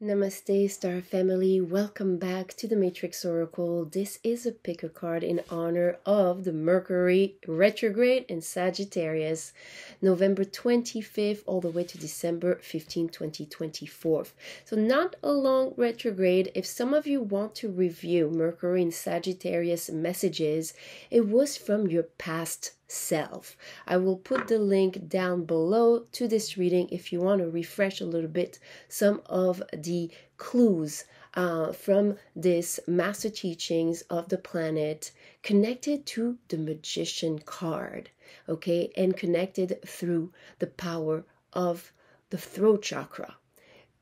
Namaste, Star Family. Welcome back to The Matrix Oracle. This is a pick-a-card in honor of the Mercury Retrograde in Sagittarius, November 25th all the way to December 15, 2024. So not a long retrograde. If some of you want to review Mercury in Sagittarius messages, it was from your past self. I will put the link down below to this reading if you want to refresh a little bit some of the clues from this master teachings of the planet connected to the Magician card, okay, and connected through the power of the throat chakra.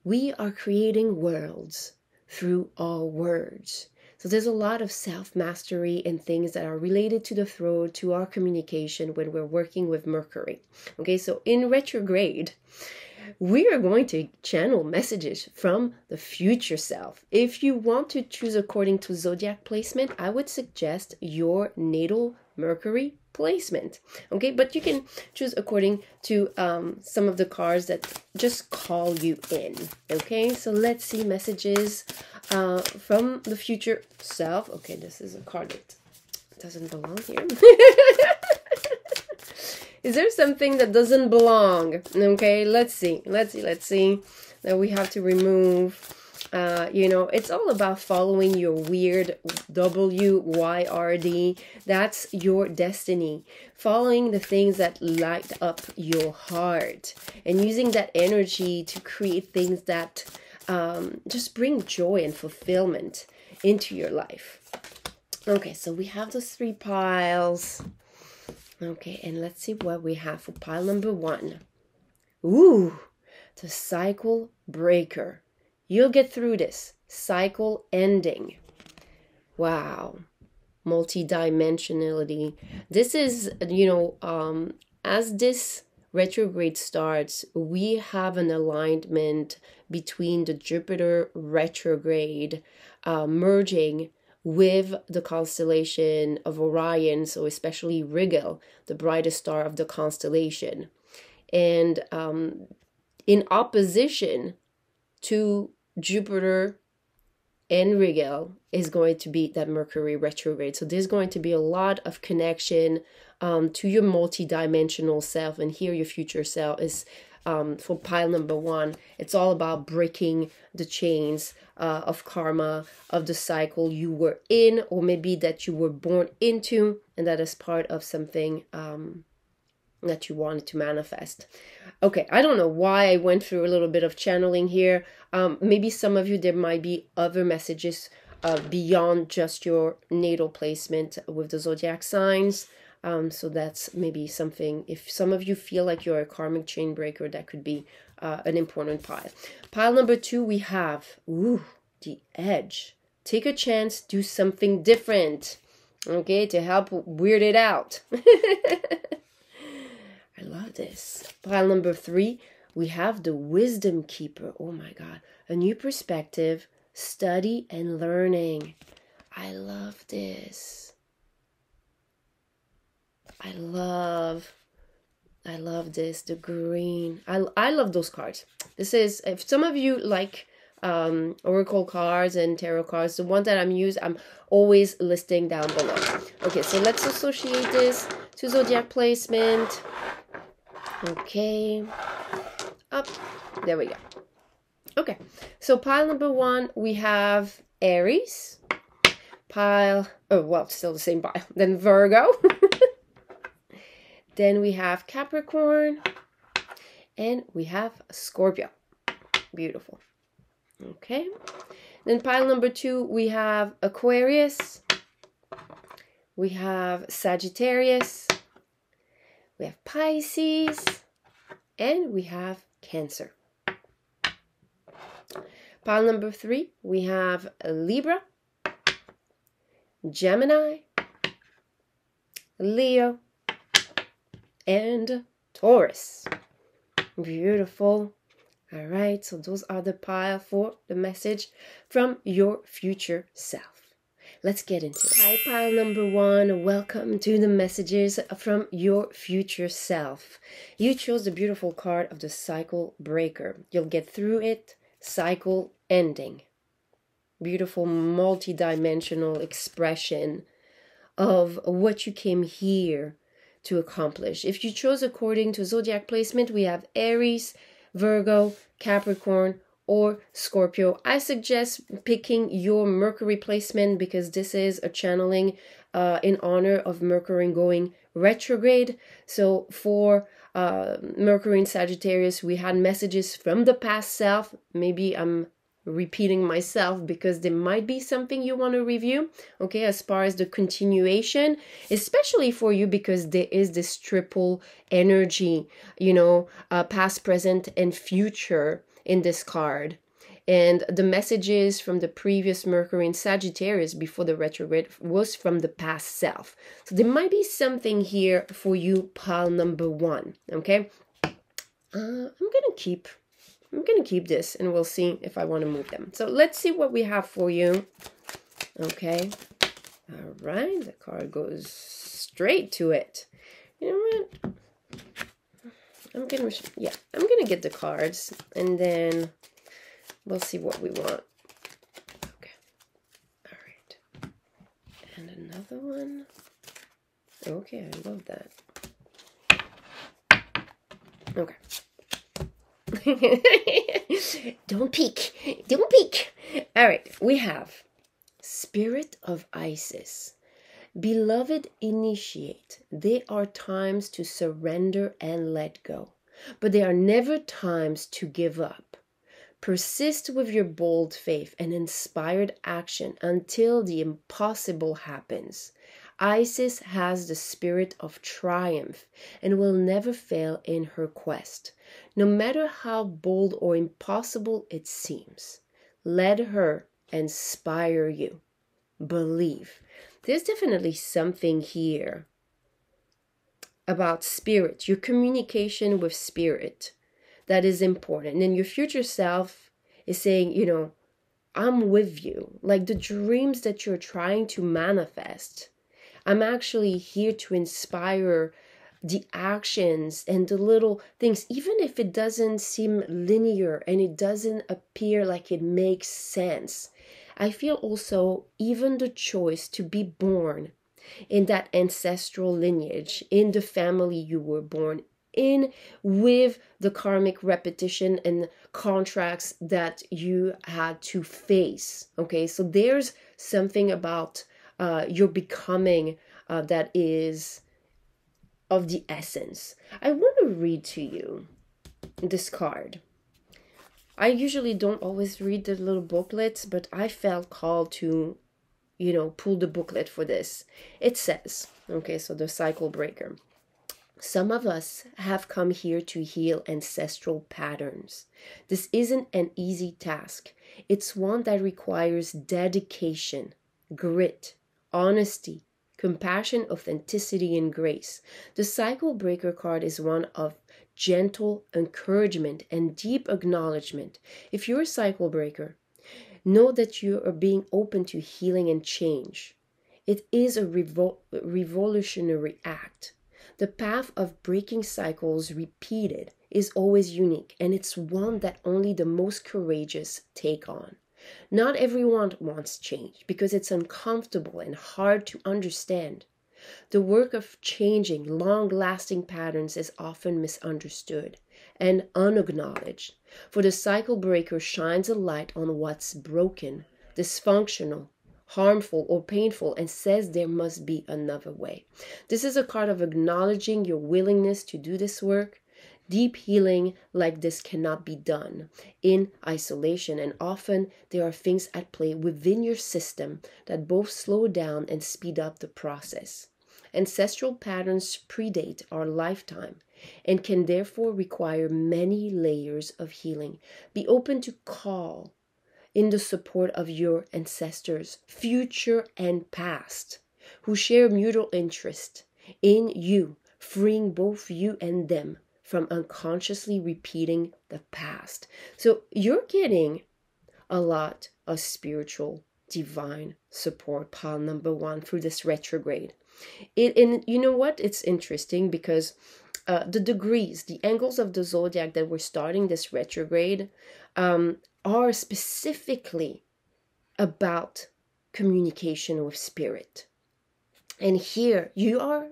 We are creating worlds through our words. So there's a lot of self-mastery and things that are related to the throat, to our communication when we're working with Mercury. Okay, so in retrograde, we are going to channel messages from the future self. If you want to choose according to zodiac placement, I would suggest your natal Mercury placement. Okay, but you can choose according to some of the cards that just call you in. Okay, so let's see messages from the future self. Okay, this is a card that doesn't belong here. Is there something that doesn't belong? Okay, let's see that we have to remove. You know, it's all about following your weird WYRD. That's your destiny. Following the things that light up your heart and using that energy to create things that just bring joy and fulfillment into your life. Okay, so we have those three piles. Okay, and let's see what we have for pile number one. Ooh, the cycle breaker. You'll get through this. Cycle ending. Wow. Multidimensionality. This is, you know, as this retrograde starts, we have an alignment between the Jupiter retrograde merging with the constellation of Orion, so especially Rigel, the brightest star of the constellation. And in opposition to Jupiter and Rigel is going to be that Mercury retrograde. So there's going to be a lot of connection to your multidimensional self, and here your future self is for pile number one. It's all about breaking the chains of karma, of the cycle you were in, or maybe that you were born into, and that is part of something that you wanted to manifest. Okay, I don't know why I went through a little bit of channeling here. Maybe some of you, there might be other messages beyond just your natal placement with the zodiac signs. So that's maybe something, if some of you feel like you're a karmic chain breaker, that could be an important pile. Pile number two, we have, ooh, the edge. Take a chance, do something different, okay, to help weird it out. I love this. Pile number three, we have the wisdom keeper. Oh my God. A new perspective, study and learning. I love this. I love this, the green. I love those cards. This is, if some of you like oracle cards and tarot cards, the one that I'm always listing down below. Okay, so let's associate this to zodiac placement. Okay, up, there we go. Okay, so pile number one, we have Aries. Pile, oh, well, still the same pile. Then Virgo. Then we have Capricorn. And we have Scorpio. Beautiful. Okay. Then pile number two, we have Aquarius. We have Sagittarius. We have Pisces. And we have Cancer. Pile number three, we have Libra. Gemini. Leo. And Taurus. Beautiful. All right, so those are the pile for the message from your future self. Let's get into it. Hi, pile number one. Welcome to the messages from your future self. You chose the beautiful card of the cycle breaker. You'll get through it. cycle ending. Beautiful multi-dimensional expression of what you came here to accomplish. If you chose according to zodiac placement, we have Aries, Virgo, Capricorn, or Scorpio. I suggest picking your Mercury placement because this is a channeling in honor of Mercury going retrograde. So for Mercury in Sagittarius, we had messages from the past self. Maybe I'm repeating myself because there might be something you want to review, okay, as far as the continuation, especially for you because there is this triple energy, you know, past, present, and future in this card. And the messages from the previous Mercury in Sagittarius before the retrograde was from the past self. So there might be something here for you, pile number one, okay? I'm gonna keep this and we'll see if I want to move them. So let's see what we have for you. Okay. All right. The card goes straight to it. You know what? I'm gonna get the cards and then we'll see what we want. Okay. All right. And another one. Okay. I love that. Okay. Don't peek. All right, we have Spirit of Isis. Beloved, initiate. There are times to surrender and let go, but there are never times to give up. Persist with your bold faith and inspired action until the impossible happens. Isis has the spirit of triumph and will never fail in her quest, no matter how bold or impossible it seems. Let her inspire you. Believe. There's definitely something here about spirit, your communication with spirit, that is important. And your future self is saying, you know, I'm with you. Like the dreams that you're trying to manifest, I'm actually here to inspire the actions and the little things, even if it doesn't seem linear and it doesn't appear like it makes sense. I feel also even the choice to be born in that ancestral lineage, in the family you were born in, with the karmic repetition and contracts that you had to face. Okay, so there's something about your becoming that is of the essence. I want to read to you this card. I usually don't always read the little booklets, but I felt called to, you know, pull the booklet for this. It says, okay, so the cycle breaker. Some of us have come here to heal ancestral patterns. This isn't an easy task. It's one that requires dedication, grit, honesty, compassion, authenticity, and grace. The cycle breaker card is one of gentle encouragement and deep acknowledgement. If you're a cycle breaker, know that you are being open to healing and change. It is a revolutionary act. The path of breaking cycles repeated is always unique, and it's one that only the most courageous take on. Not everyone wants change because it's uncomfortable and hard to understand. The work of changing long-lasting patterns is often misunderstood and unacknowledged, for the cycle breaker shines a light on what's broken, dysfunctional, harmful, or painful, and says there must be another way. This is a card of acknowledging your willingness to do this work. Deep healing like this cannot be done in isolation, and often there are things at play within your system that both slow down and speed up the process. Ancestral patterns predate our lifetime and can therefore require many layers of healing. Be open to call in the support of your ancestors, future and past, who share mutual interest in you, freeing both you and them from unconsciously repeating the past. So you're getting a lot of spiritual, divine support, pile number one, through this retrograde. And you know what? It's interesting because the degrees, the angles of the zodiac that we're starting this retrograde are specifically about communication with spirit. And here you are,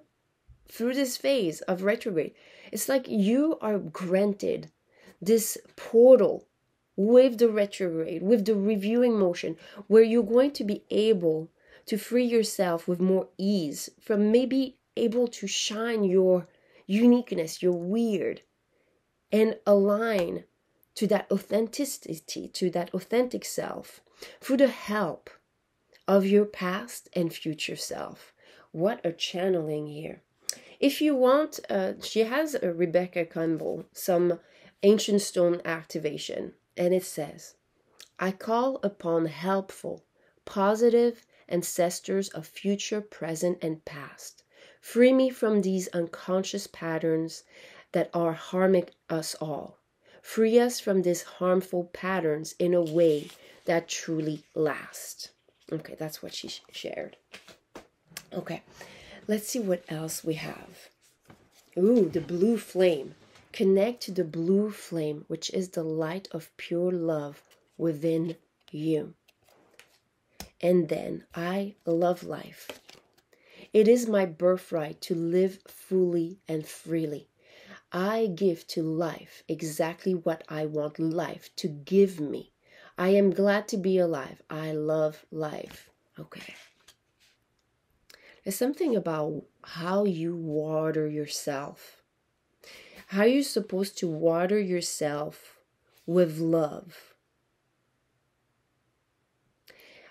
through this phase of retrograde, it's like you are granted this portal with the retrograde, with the reviewing motion, where you're going to be able to free yourself with more ease from maybe able to shine your uniqueness, your weird, and align to that authenticity, to that authentic self, through the help of your past and future self. What a channeling here. If you want, she has a Rebecca Campbell, some ancient stone activation, and it says, I call upon helpful, positive ancestors of future, present, and past. Free me from these unconscious patterns that are harming us all. Free us from these harmful patterns in a way that truly lasts. Okay, that's what she shared. Okay, let's see what else we have. Ooh, the blue flame. Connect to the blue flame, which is the light of pure love within you. And then, I love life. It is my birthright to live fully and freely. I give to life exactly what I want life to give me. I am glad to be alive. I love life. Okay. There's something about how you water yourself. How you're supposed to water yourself with love.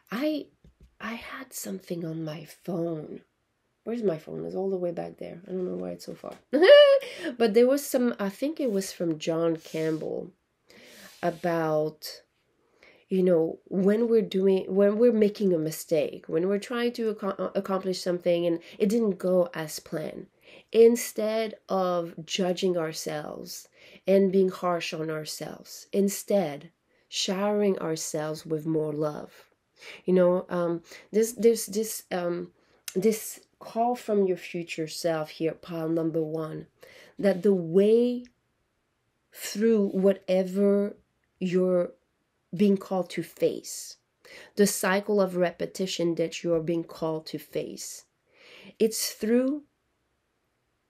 I had something on my phone. Where's my phone? It's all the way back there. I don't know why it's so far. But there was some, I think it was from John Campbell, about, you know, when we're making a mistake, when we're trying to accomplish something and it didn't go as planned, instead of judging ourselves and being harsh on ourselves, instead showering ourselves with more love. You know, this call from your future self here, pile number one, that the way through whatever you're being called to face, the cycle of repetition that you're being called to face, it's through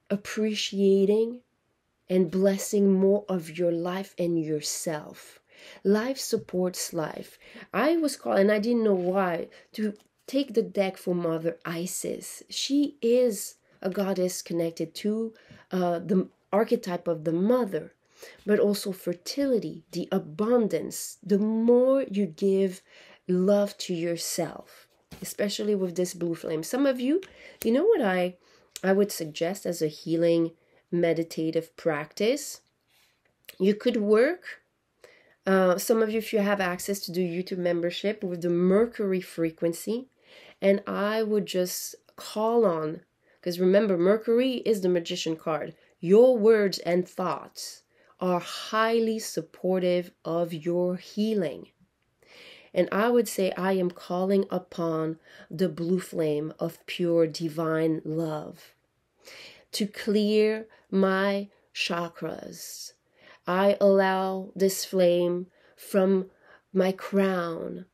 appreciating and blessing more of your life and yourself. Life supports life. I was called, and I didn't know why, to take the deck for Mother Isis. She is a goddess connected to the archetype of the mother, but also fertility, the abundance. The more you give love to yourself, especially with this blue flame. Some of you, you know what I would suggest as a healing meditative practice? You could work. Some of you, if you have access to the YouTube membership, with the Mercury frequency, and I would just call on, because remember, Mercury is the magician card. Your words and thoughts are highly supportive of your healing. And I would say, I am calling upon the blue flame of pure divine love to clear my chakras. I allow this flame from my crown,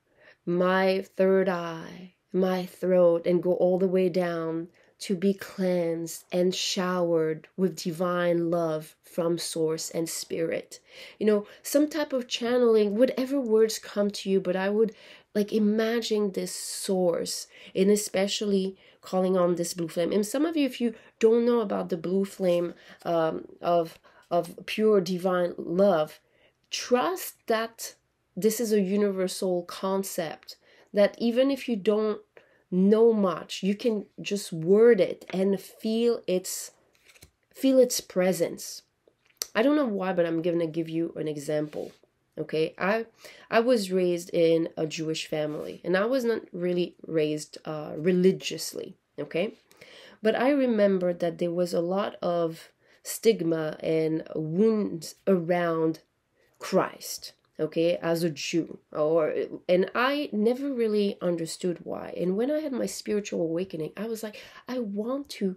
my third eye, my throat, and go all the way down to be cleansed and showered with divine love from source and spirit. You know, some type of channeling, whatever words come to you, but I would like imagine this source, and especially calling on this blue flame. And some of you, if you don't know about the blue flame of pure divine love, trust that this is a universal concept, that even if you don't know much, you can just word it and feel its presence. I don't know why, but I'm gonna give you an example. Okay, I was raised in a Jewish family, and I was not really raised religiously, okay, but I remember that there was a lot of stigma and wounds around Christ, okay, as a Jew, and I never really understood why. And when I had my spiritual awakening, I was like, I want to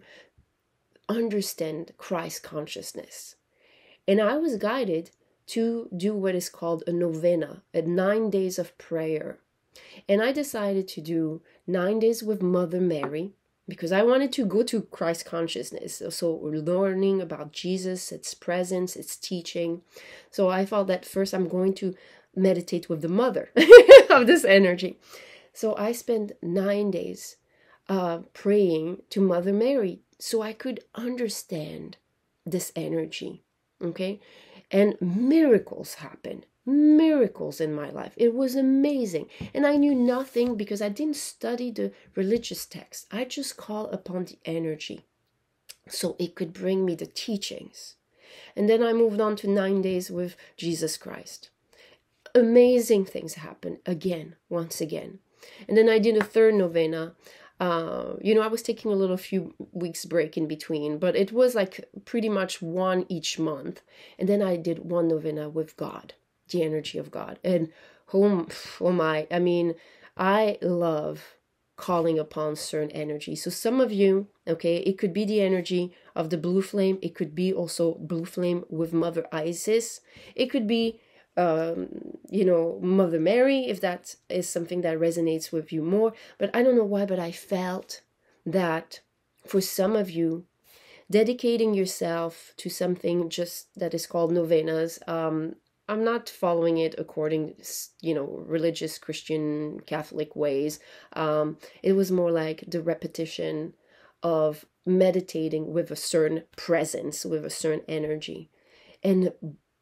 understand Christ consciousness. And I was guided to do what is called a novena, at 9 days of prayer. And I decided to do 9 days with Mother Mary because I wanted to go to Christ consciousness. So we're learning about Jesus, its presence, its teaching. So I thought that first I'm going to meditate with the mother of this energy. So I spent 9 days praying to Mother Mary so I could understand this energy, okay? And miracles happened. Miracles in my life. It was amazing. And I knew nothing because I didn't study the religious text. I just called upon the energy so it could bring me the teachings. And then I moved on to 9 days with Jesus Christ. Amazing things happened again, once again. And then I did a third novena. I was taking a little few weeks break in between, but it was like pretty much one each month. And then I did one novena with God, the energy of God. And I love calling upon certain energy. So some of you, okay, it could be the energy of the blue flame. It could be also blue flame with Mother Isis. It could be Mother Mary, if that is something that resonates with you more. But I don't know why, but I felt that for some of you, dedicating yourself to something just that is called novenas, I'm not following it according, religious, Christian, Catholic ways. It was more like the repetition of meditating with a certain presence, with a certain energy. And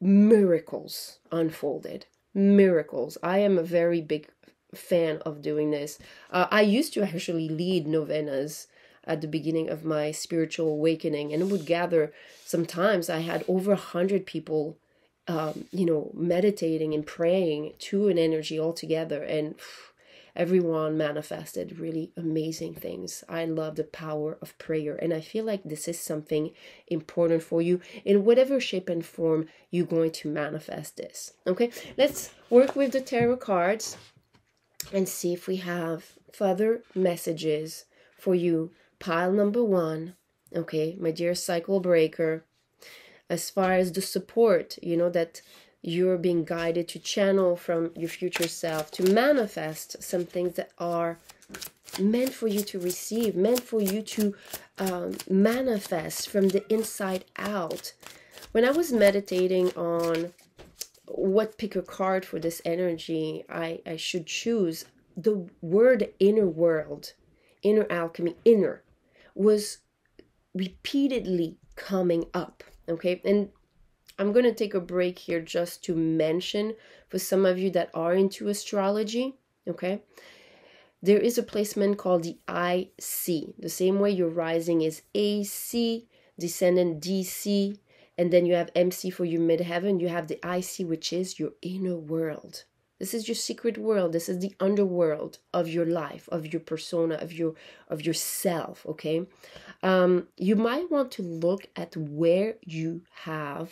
miracles unfolded. Miracles. I am a very big fan of doing this. I used to actually lead novenas at the beginning of my spiritual awakening, and would gather. Sometimes I had over 100 people, meditating and praying to an energy altogether, and everyone manifested really amazing things. I love the power of prayer, and I feel like this is something important for you in whatever shape and form you're going to manifest this. Okay, let's work with the tarot cards and see if we have further messages for you. Pile number one, okay, my dear cycle breaker, as far as the support, that you're being guided to channel from your future self to manifest some things that are meant for you to receive, meant for you to manifest from the inside out. When I was meditating on what pick a card for this energy, I should choose, the word inner world, inner alchemy, inner, was repeatedly coming up, okay? And I'm going to take a break here just to mention for some of you that are into astrology, okay? There is a placement called the IC. The same way your rising is AC, descendant DC, and then you have MC for your midheaven. You have the IC, which is your inner world. This is your secret world. This is the underworld of your life, of your persona, of yourself, okay? You might want to look at where you have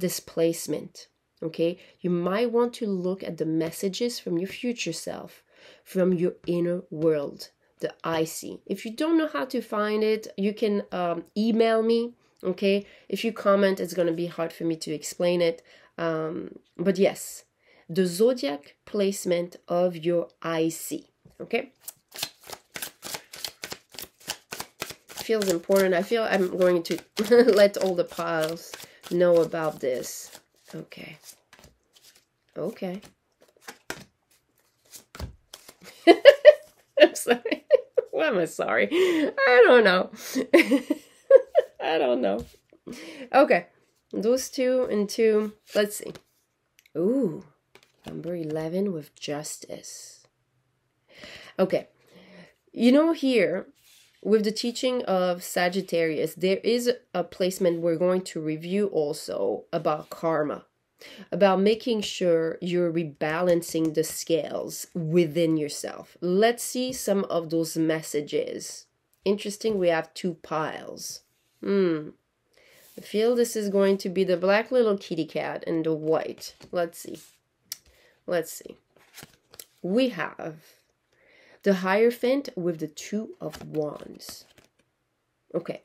displacement, okay? You might want to look at the messages from your future self, from your inner world, the IC. If you don't know how to find it, you can email me, okay? If you comment, it's going to be hard for me to explain it. But yes, the zodiac placement of your IC, okay? Feels important. I feel I'm going to let all the piles know about this. Okay. I'm sorry. Why am I sorry? I don't know. Okay. Those two and two. Let's see. Ooh. Number 11 with justice. Okay. Here, with the teaching of Sagittarius, there is a placement we're going to review also about karma, about making sure you're rebalancing the scales within yourself. Let's see some of those messages. Interesting, we have two piles. I feel this is going to be the black little kitty cat and the white. Let's see. We have the Hierophant with the Two of Wands. Okay.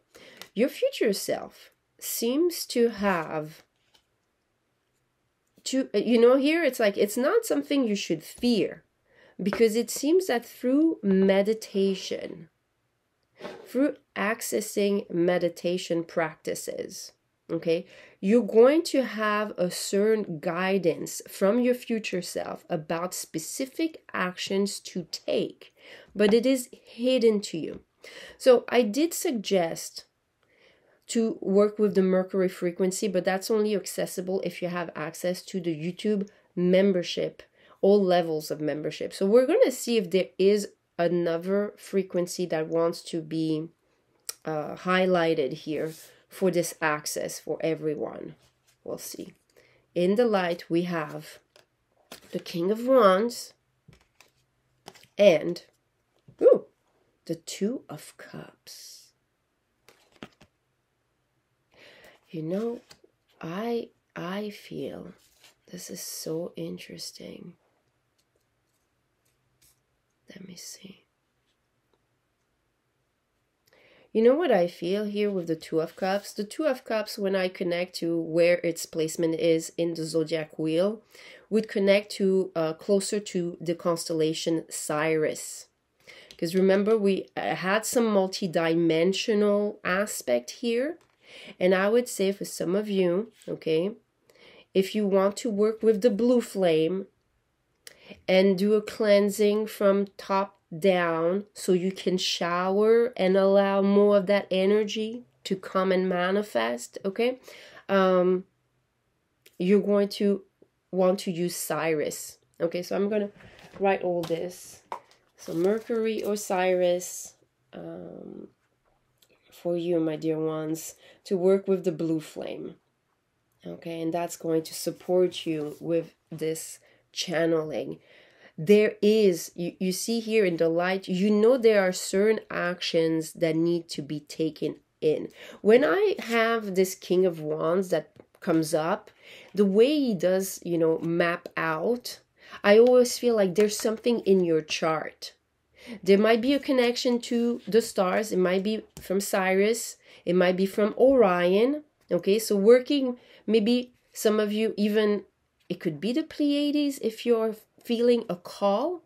Your future self seems to have to, you know, here it's like, it's not something you should fear, because it seems that through meditation, through accessing meditation practices, okay, you're going to have a certain guidance from your future self about specific actions to take, but it is hidden to you. So I did suggest to work with the Mercury frequency, but that's only accessible if you have access to the YouTube membership, all levels of membership. So we're going to see if there is another frequency that wants to be highlighted here for this access for everyone. We'll see. In the light, we have the King of Wands and the Two of Cups. You know, I feel this is so interesting. Let me see. You know what I feel here with the Two of Cups? The Two of Cups, when I connect to where its placement is in the zodiac wheel, would connect to closer to the constellation Sirius. Because remember, we had some multi-dimensional aspect here. And I would say for some of you, okay, if you want to work with the blue flame and do a cleansing from top down so you can shower and allow more of that energy to come and manifest, okay, you're going to want to use Sirius. Okay, so I'm going to write all this. So Mercury or Sirius, for you, my dear ones, to work with the blue flame. Okay, and that's going to support you with this channeling. There is, you see here in the light, you know, there are certain actions that need to be taken in. When I have this King of Wands that comes up, the way he does, you know, map out, I always feel like there's something in your chart. There might be a connection to the stars. It might be from Sirius. It might be from Orion. Okay, so working, maybe some of you even, it could be the Pleiades if you're feeling a call.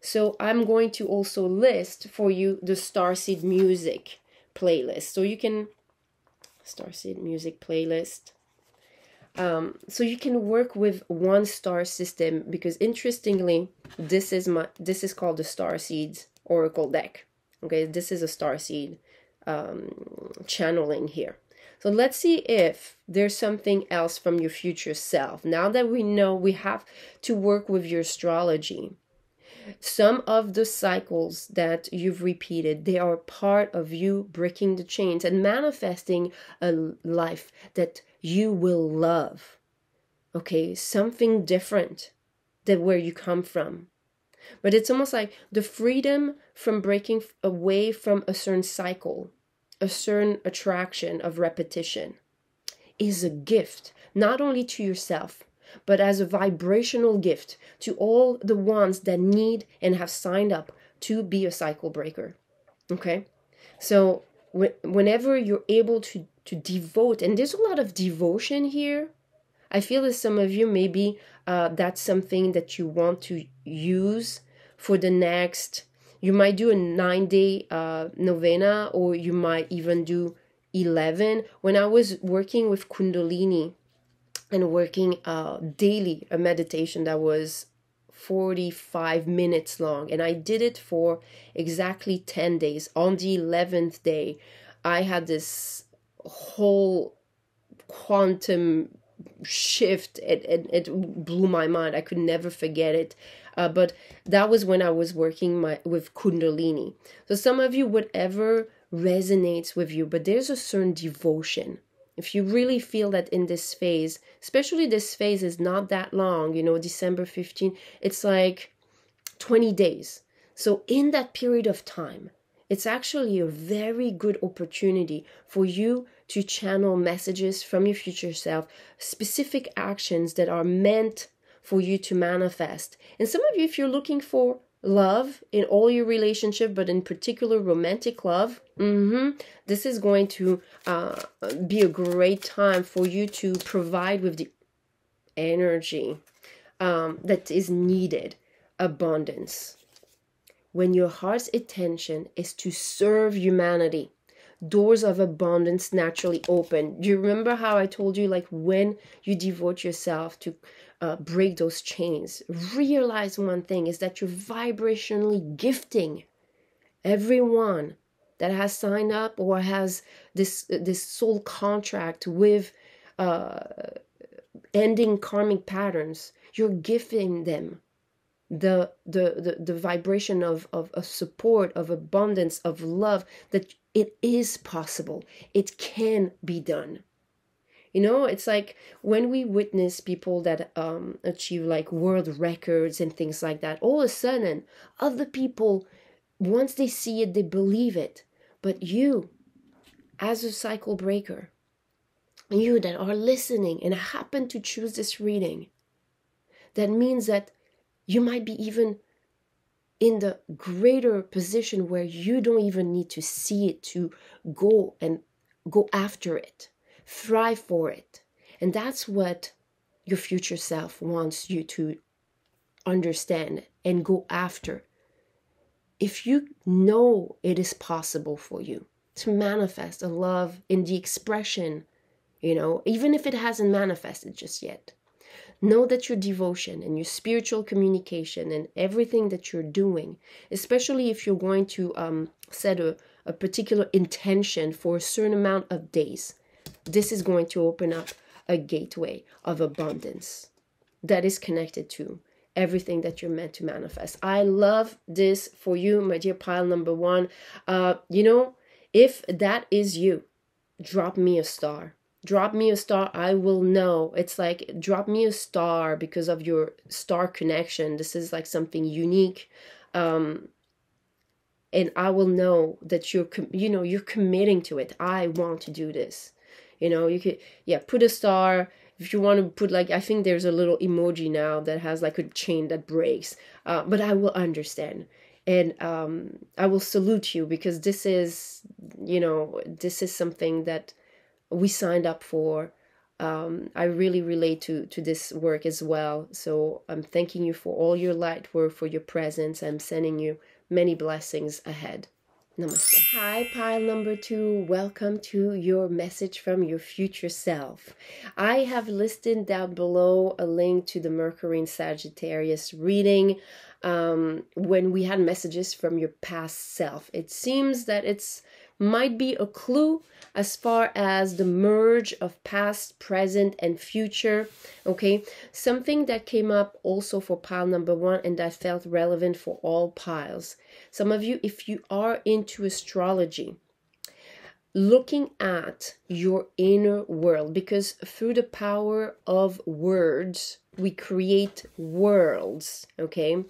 So I'm going to also list for you the Starseed music playlist. So you can, Starseed music playlist. So you can work with one star system, because interestingly, this is called the Starseed Oracle deck. Okay, this is a Starseed channeling here. So let's see if there's something else from your future self. Now that we know we have to work with your astrology, some of the cycles that you've repeated, they are part of you breaking the chains and manifesting a life that you will love, okay? Something different than where you come from. But it's almost like the freedom from breaking away from a certain cycle, a certain attraction of repetition, is a gift, not only to yourself, but as a vibrational gift to all the ones that need and have signed up to be a cycle breaker, okay? So whenever you're able to devote, and there's a lot of devotion here. I feel that some of you, maybe that's something that you want to use for the next, you might do a 9-day novena, or you might even do 11. When I was working with Kundalini and working daily, a meditation that was 45 minutes long, and I did it for exactly 10 days. On the 11th day, I had this whole quantum shift. It blew my mind. I could never forget it. But that was when I was working with Kundalini. So some of you, whatever resonates with you, but there's a certain devotion. If you really feel that in this phase, especially this phase is not that long, you know, December 15, it's like 20 days. So in that period of time, it's actually a very good opportunity for you to channel messages from your future self, specific actions that are meant for you to manifest. And some of you, if you're looking for love in all your relationship, but in particular romantic love, this is going to be a great time for you to provide with the energy that is needed, abundance. When your heart's intention is to serve humanity, doors of abundance naturally open. Do you remember how I told you, like, when you devote yourself to break those chains, realize one thing is that you're vibrationally gifting everyone that has signed up or has this soul contract with ending karmic patterns. You're gifting them the vibration of support, of abundance, of love, that it is possible, it can be done. You know, it's like when we witness people that achieve like world records and things like that, all of a sudden other people, once they see it, they believe it. But you, as a cycle breaker, you that are listening and happen to choose this reading, that means that you might be even in the greater position where you don't even need to see it to go and go after it, thrive for it. And that's what your future self wants you to understand and go after. If you know it is possible for you to manifest a love in the expression, you know, even if it hasn't manifested just yet, know that your devotion and your spiritual communication and everything that you're doing, especially if you're going to set a particular intention for a certain amount of days, this is going to open up a gateway of abundance that is connected to everything that you're meant to manifest. I love this for you, my dear pile number one. You know, if that is you, drop me a star. Drop me a star, I will know. It's like, drop me a star because of your star connection. This is like something unique. And I will know that you're, you know, you're committing to it. I want to do this. You know, you could, yeah, put a star. If you want to put like, I think there's a little emoji now that has like a chain that breaks. But I will understand. And I will salute you because this is, you know, this is something that we signed up for. I really relate to this work as well. So I'm thanking you for all your light work, for your presence. I'm sending you many blessings ahead. Namaste. Hi, pile number two. Welcome to your message from your future self. I have listed down below a link to the Mercury and Sagittarius reading when we had messages from your past self. It seems that it's might be a clue as far as the merge of past, present, and future, okay? Something that came up also for pile number one and that felt relevant for all piles. Some of you, if you are into astrology, looking at your inner world, because through the power of words, we create worlds, okay?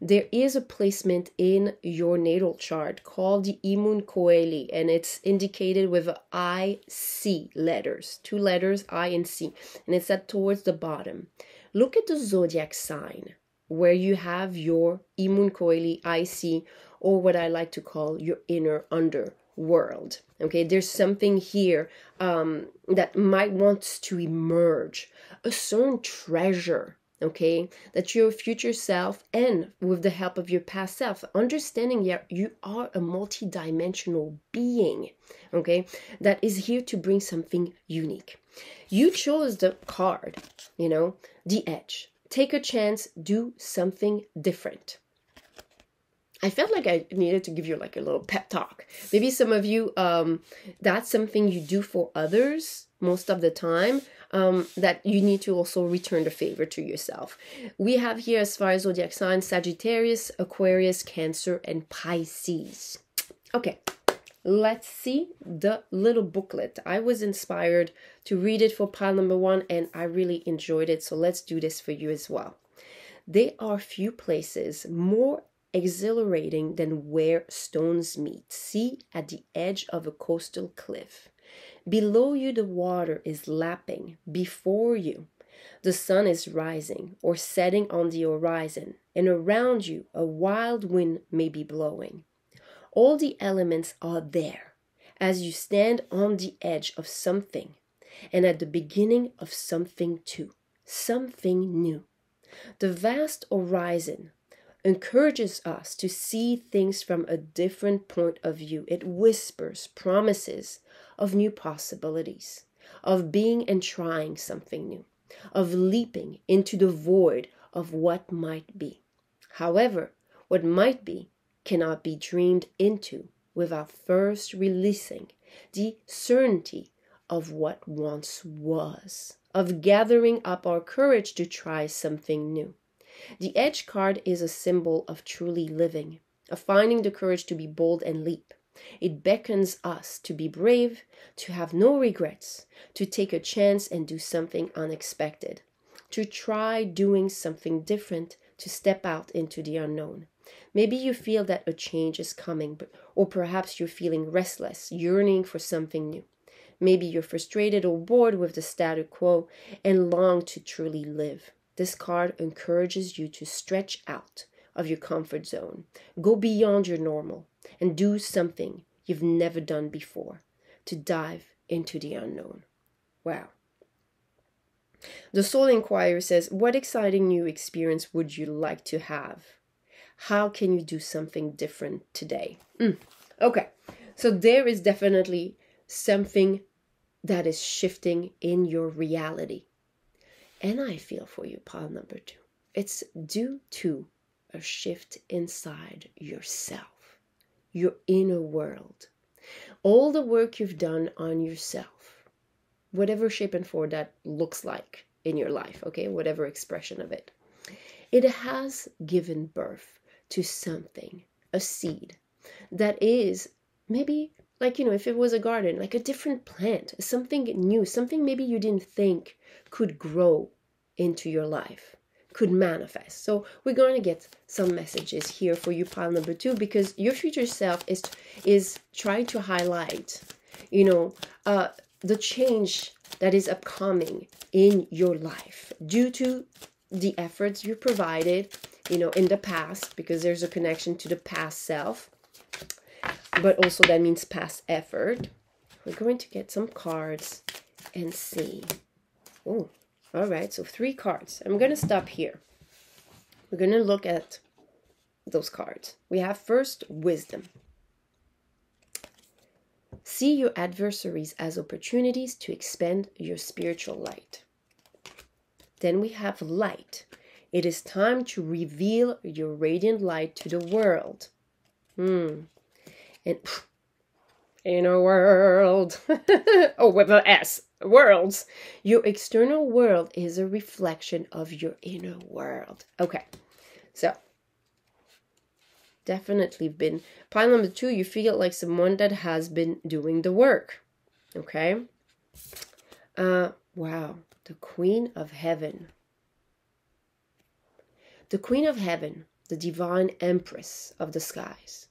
There is a placement in your natal chart called the Imum Coeli, and it's indicated with IC letters, two letters, I and C, and it's at towards the bottom. Look at the zodiac sign where you have your Imum Coeli, IC, or what I like to call your inner underworld. Okay, there's something here that might want to emerge, a certain treasure. Okay, that your future self, and with the help of your past self, understanding you are a multidimensional being, okay, that is here to bring something unique. You chose the card, you know, the edge. Take a chance, do something different. I felt like I needed to give you like a little pep talk. Maybe some of you, that's something you do for others most of the time, that you need to also return the favor to yourself. We have here, as far as zodiac signs, Sagittarius, Aquarius, Cancer, and Pisces. Okay, let's see the little booklet. I was inspired to read it for pile number one, and I really enjoyed it, so let's do this for you as well. There are few places more exhilarating than where stones meet. See, at the edge of a coastal cliff. Below you, the water is lapping. Before you, the sun is rising or setting on the horizon, and around you, a wild wind may be blowing. All the elements are there as you stand on the edge of something, and at the beginning of something too. something new. The vast horizon encourages us to see things from a different point of view. It whispers promises of new possibilities, of being and trying something new, of leaping into the void of what might be. However, what might be cannot be dreamed into without first releasing the certainty of what once was, of gathering up our courage to try something new. The Edge card is a symbol of truly living, of finding the courage to be bold and leap. It beckons us to be brave, to have no regrets, to take a chance and do something unexpected, to try doing something different, to step out into the unknown. Maybe you feel that a change is coming, or perhaps you're feeling restless, yearning for something new. Maybe you're frustrated or bored with the status quo and long to truly live. This card encourages you to stretch out of your comfort zone, go beyond your normal, and do something you've never done before, to dive into the unknown. Wow. The Soul Inquirer says, what exciting new experience would you like to have? How can you do something different today? Okay, so there is definitely something that is shifting in your reality. And I feel for you, pile number two. It's due to a shift inside yourself, your inner world. All the work you've done on yourself, whatever shape and form that looks like in your life, okay, whatever expression of it, it has given birth to something, a seed that is maybe like, you know, if it was a garden, like a different plant, something new, something maybe you didn't think could grow into your life, could manifest. So we're going to get some messages here for you, pile number two, because your future self is trying to highlight, you know, the change that is upcoming in your life due to the efforts you provided, you know, in the past, because there's a connection to the past self. But also that means past effort. We're going to get some cards and see. Oh, all right. So 3 cards. I'm going to stop here. We're going to look at those cards. We have first wisdom. See your adversaries as opportunities to expand your spiritual light. Then we have light. It is time to reveal your radiant light to the world. And inner world, oh, with an S, worlds. Your external world is a reflection of your inner world. Okay, so definitely been, pile number two, you feel like someone that has been doing the work. Okay. Wow, the Queen of Heaven. The Queen of Heaven, the divine empress of the skies,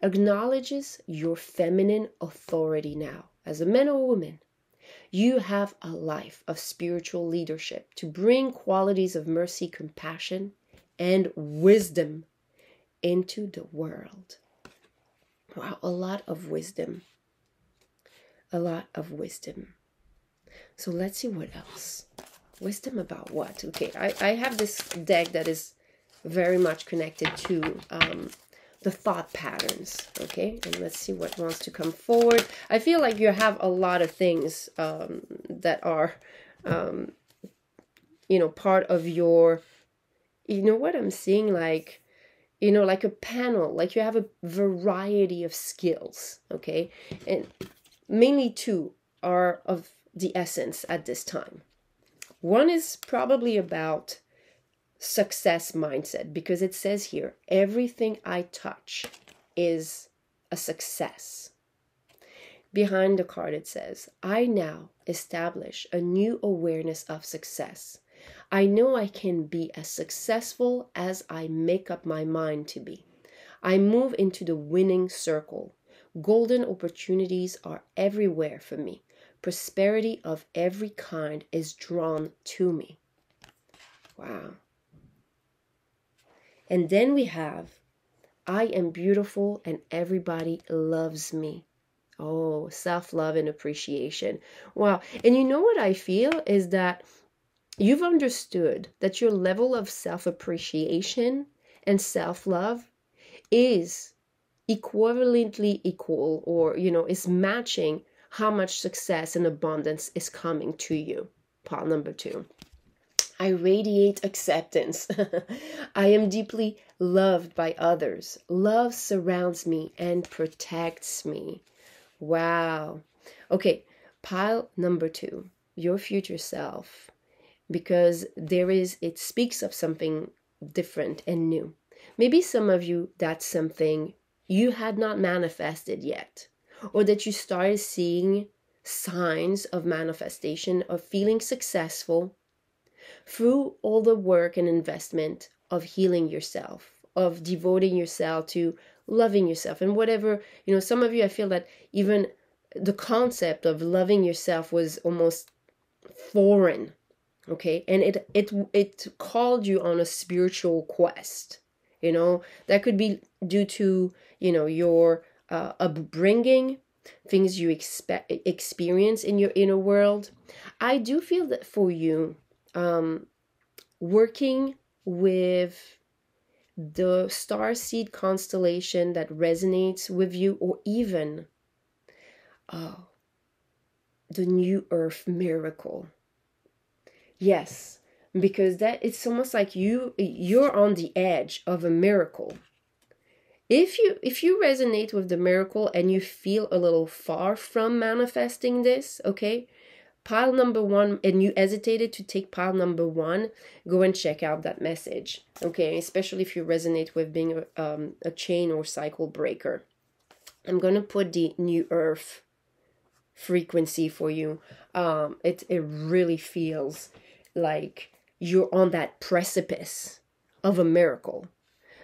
acknowledges your feminine authority now. As a man or woman, you have a life of spiritual leadership to bring qualities of mercy, compassion, and wisdom into the world. Wow, a lot of wisdom. A lot of wisdom. So let's see what else. Wisdom about what? Okay, I have this deck that is very much connected to the thought patterns, okay? And let's see what wants to come forward. I feel like you have a lot of things that are, you know, part of your, you know what I'm seeing? Like, you know, like a panel, like you have a variety of skills, okay? And mainly 2 are of the essence at this time. One is probably about success mindset, because it says here, everything I touch is a success. Behind the card it says, I now establish a new awareness of success. I know I can be as successful as I make up my mind to be. I move into the winning circle. Golden opportunities are everywhere for me. Prosperity of every kind is drawn to me. Wow. And then we have, I am beautiful and everybody loves me. Oh, self-love and appreciation. Wow. And you know what I feel is that you've understood that your level of self-appreciation and self-love is equivalently equal, or, you know, is matching how much success and abundance is coming to you. Part number two. I radiate acceptance. I am deeply loved by others. Love surrounds me and protects me. Wow. Okay, pile number two, your future self, because there is, it speaks of something different and new. Maybe some of you, that's something you had not manifested yet, or that you started seeing signs of manifestation, of feeling successful through all the work and investment of healing yourself, of devoting yourself to loving yourself. And whatever, you know, some of you, I feel that even the concept of loving yourself was almost foreign, okay? And it called you on a spiritual quest, you know? That could be due to, you know, your upbringing, things you experience in your inner world. I do feel that for you, working with the Starseed constellation that resonates with you, or even the New Earth miracle. Yes, because that, it's almost like you're on the edge of a miracle. If you resonate with the miracle and you feel a little far from manifesting this, okay, pile number one, and you hesitated to take pile number one, go and check out that message, okay? Especially if you resonate with being a chain or cycle breaker. I'm going to put the New Earth frequency for you. It really feels like you're on that precipice of a miracle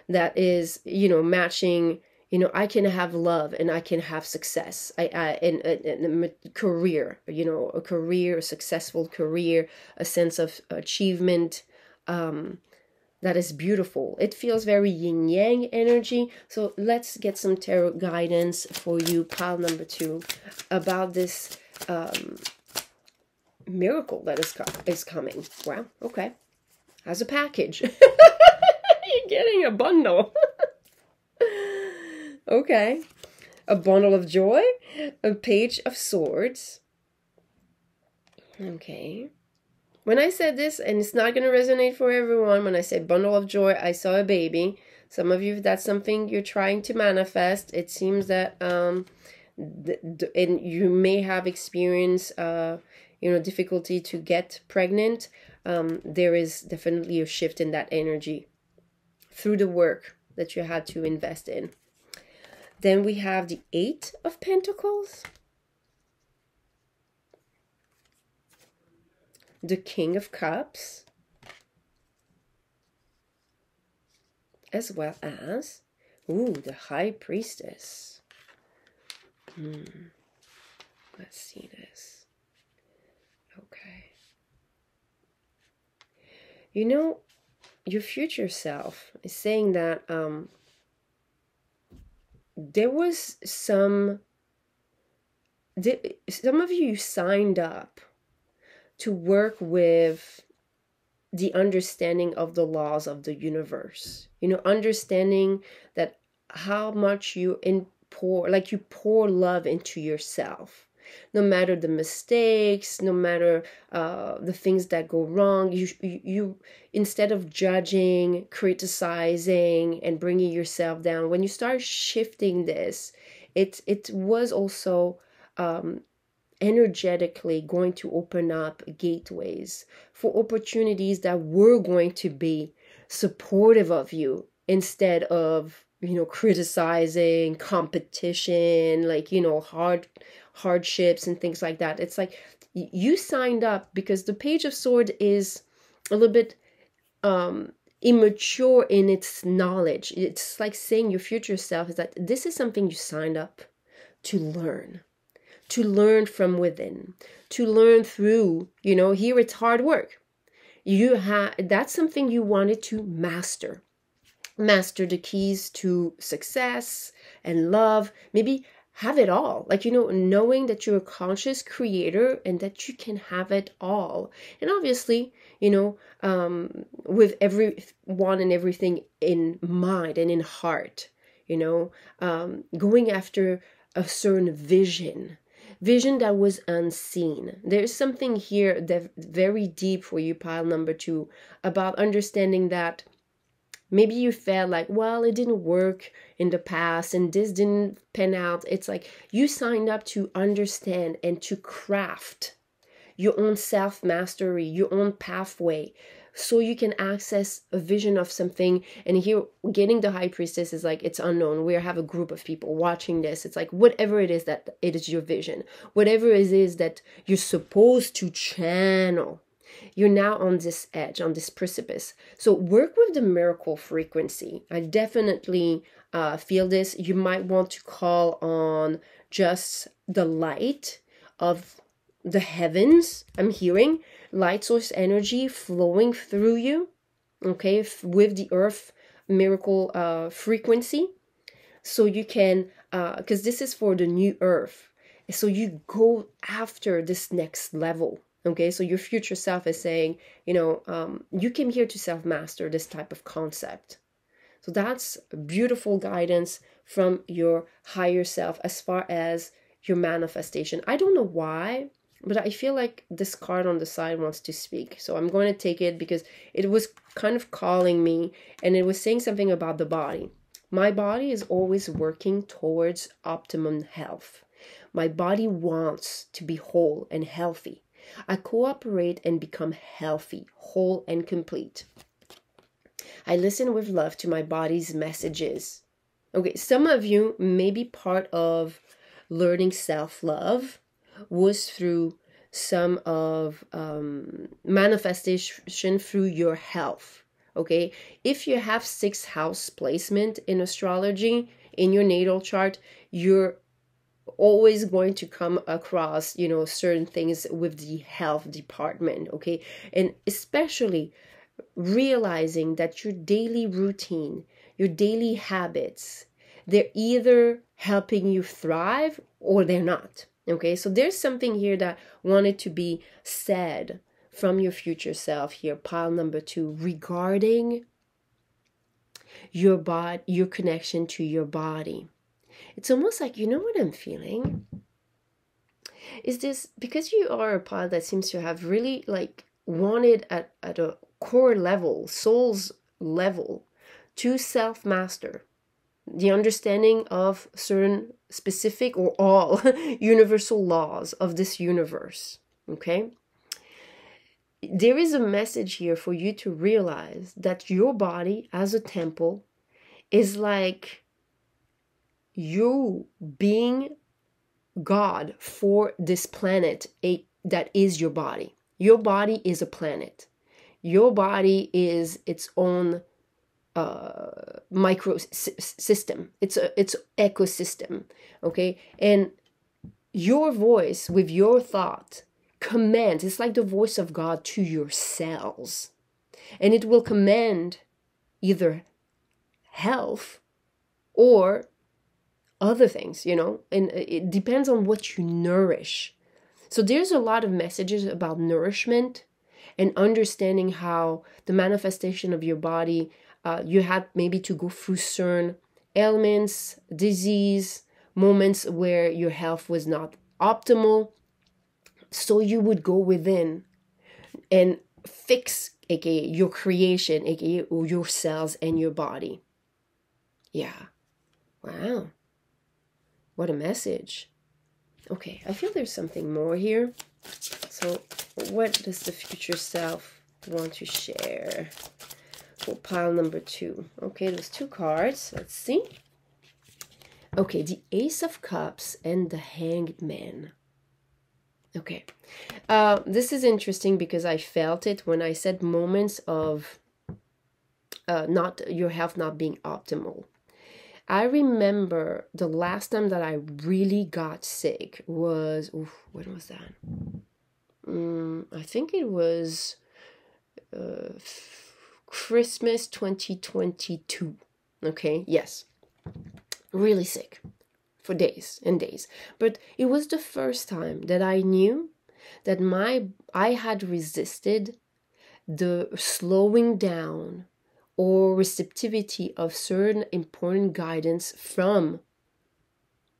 that is, you know, matching, you know, I can have love and I can have success in a career, you know, a career, a successful career, a sense of achievement that is beautiful. It feels very yin-yang energy. So let's get some tarot guidance for you, pile number two, about this miracle that is coming. Wow, okay. As a package. You're getting a bundle. Okay. A bundle of joy, a page of swords. Okay. When I said this, and it's not going to resonate for everyone, when I say bundle of joy, I saw a baby. Some of you, if that's something you're trying to manifest, it seems that and you may have experienced, you know, difficulty to get pregnant. There is definitely a shift in that energy through the work that you had to invest in. Then we have the Eight of Pentacles, the King of Cups, as well as, ooh, the High Priestess. Let's see this. Okay. You know, your future self is saying that there was some of you signed up to work with the understanding of the laws of the universe. You know, understanding that how much you pour love into yourself. No matter the mistakes, no matter the things that go wrong, you instead of judging, criticizing, and bringing yourself down, when you start shifting this, it was also energetically going to open up gateways for opportunities that were going to be supportive of you instead of, you know, criticizing, competition, like, you know, hardships and things like that. It's like you signed up, because the Page of Swords is a little bit immature in its knowledge. It's like saying your future self is that this is something you signed up to learn from within, to learn through, you know, here it's hard work. That's something you wanted to master. Master the keys to success and love. Maybe have it all. Like, you know, knowing that you're a conscious creator and that you can have it all. And obviously, you know, with everyone and everything in mind and in heart, you know, going after a certain vision that was unseen. There's something here that very deep for you, pile number two, about understanding that maybe you felt like, well, it didn't work in the past and this didn't pan out. It's like you signed up to understand and to craft your own self-mastery, your own pathway, so you can access a vision of something. And here, getting the High Priestess is like, it's unknown. We have a group of people watching this. It's like, whatever it is that it is your vision, whatever it is that you're supposed to channel, you're now on this edge, on this precipice. So work with the miracle frequency. I definitely feel this. You might want to call on just the light of the heavens. I'm hearing light source energy flowing through you, okay, with the earth miracle frequency. So you can, because this is for the new earth. So you go after this next level. Okay, so your future self is saying, you know, you came here to self-master this type of concept. So that's beautiful guidance from your higher self as far as your manifestation. I don't know why, but I feel like this card on the side wants to speak. So I'm going to take it because it was kind of calling me, and it was saying something about the body. My body is always working towards optimum health. My body wants to be whole and healthy. I cooperate and become healthy, whole, and complete. I listen with love to my body's messages. Okay, some of you, maybe part of learning self-love was through some of manifestation through your health. Okay, if you have 6th house placement in astrology, in your natal chart, you're always going to come across, you know, certain things with the health department, okay? And especially realizing that your daily routine, your daily habits, they're either helping you thrive or they're not, okay? So there's something here that wanted to be said from your future self here, pile number two, regarding your body, your connection to your body. It's almost like, you know what I'm feeling? Is this, because you are a pile that seems to have really like wanted at a core level, soul's level, to self-master the understanding of certain specific or all universal laws of this universe, okay? There is a message here for you to realize that your body as a temple is like you being God for this planet that is your body. Your body is a planet. Your body is its own microsystem. It's ecosystem, okay? And your voice with your thought commands. It's like the voice of God to your cells. And it will command either health or other things, you know, and it depends on what you nourish. So there's a lot of messages about nourishment and understanding how the manifestation of your body, you had maybe to go through certain ailments, disease, moments where your health was not optimal. So you would go within and fix, aka your creation, aka your cells and your body. Yeah. Wow. What a message. Okay, I feel there's something more here. So what does the future self want to share? For pile number two. Okay, those two cards. Let's see. Okay, the Ace of Cups and the Hanged Man. Okay. This is interesting because I felt it when I said moments of not your health not being optimal. I remember the last time that I really got sick was, oof, when was that? I think it was Christmas 2022. Okay, yes. Really sick. for days and days. But it was the first time that I knew that I had resisted the slowing down or receptivity of certain important guidance from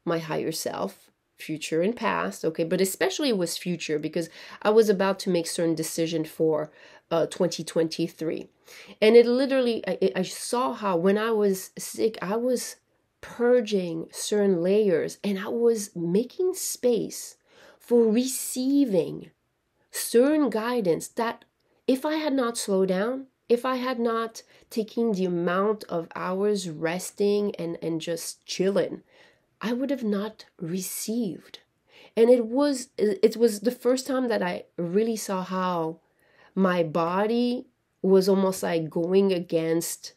my higher self, future and past, okay, but especially it was future, because I was about to make certain decision for 2023. And it literally, I saw how when I was sick, I was purging certain layers and I was making space for receiving certain guidance that if I had not slowed down, if I had not taken the amount of hours resting and just chilling, I would have not received. And it was the first time that I really saw how my body was almost like going against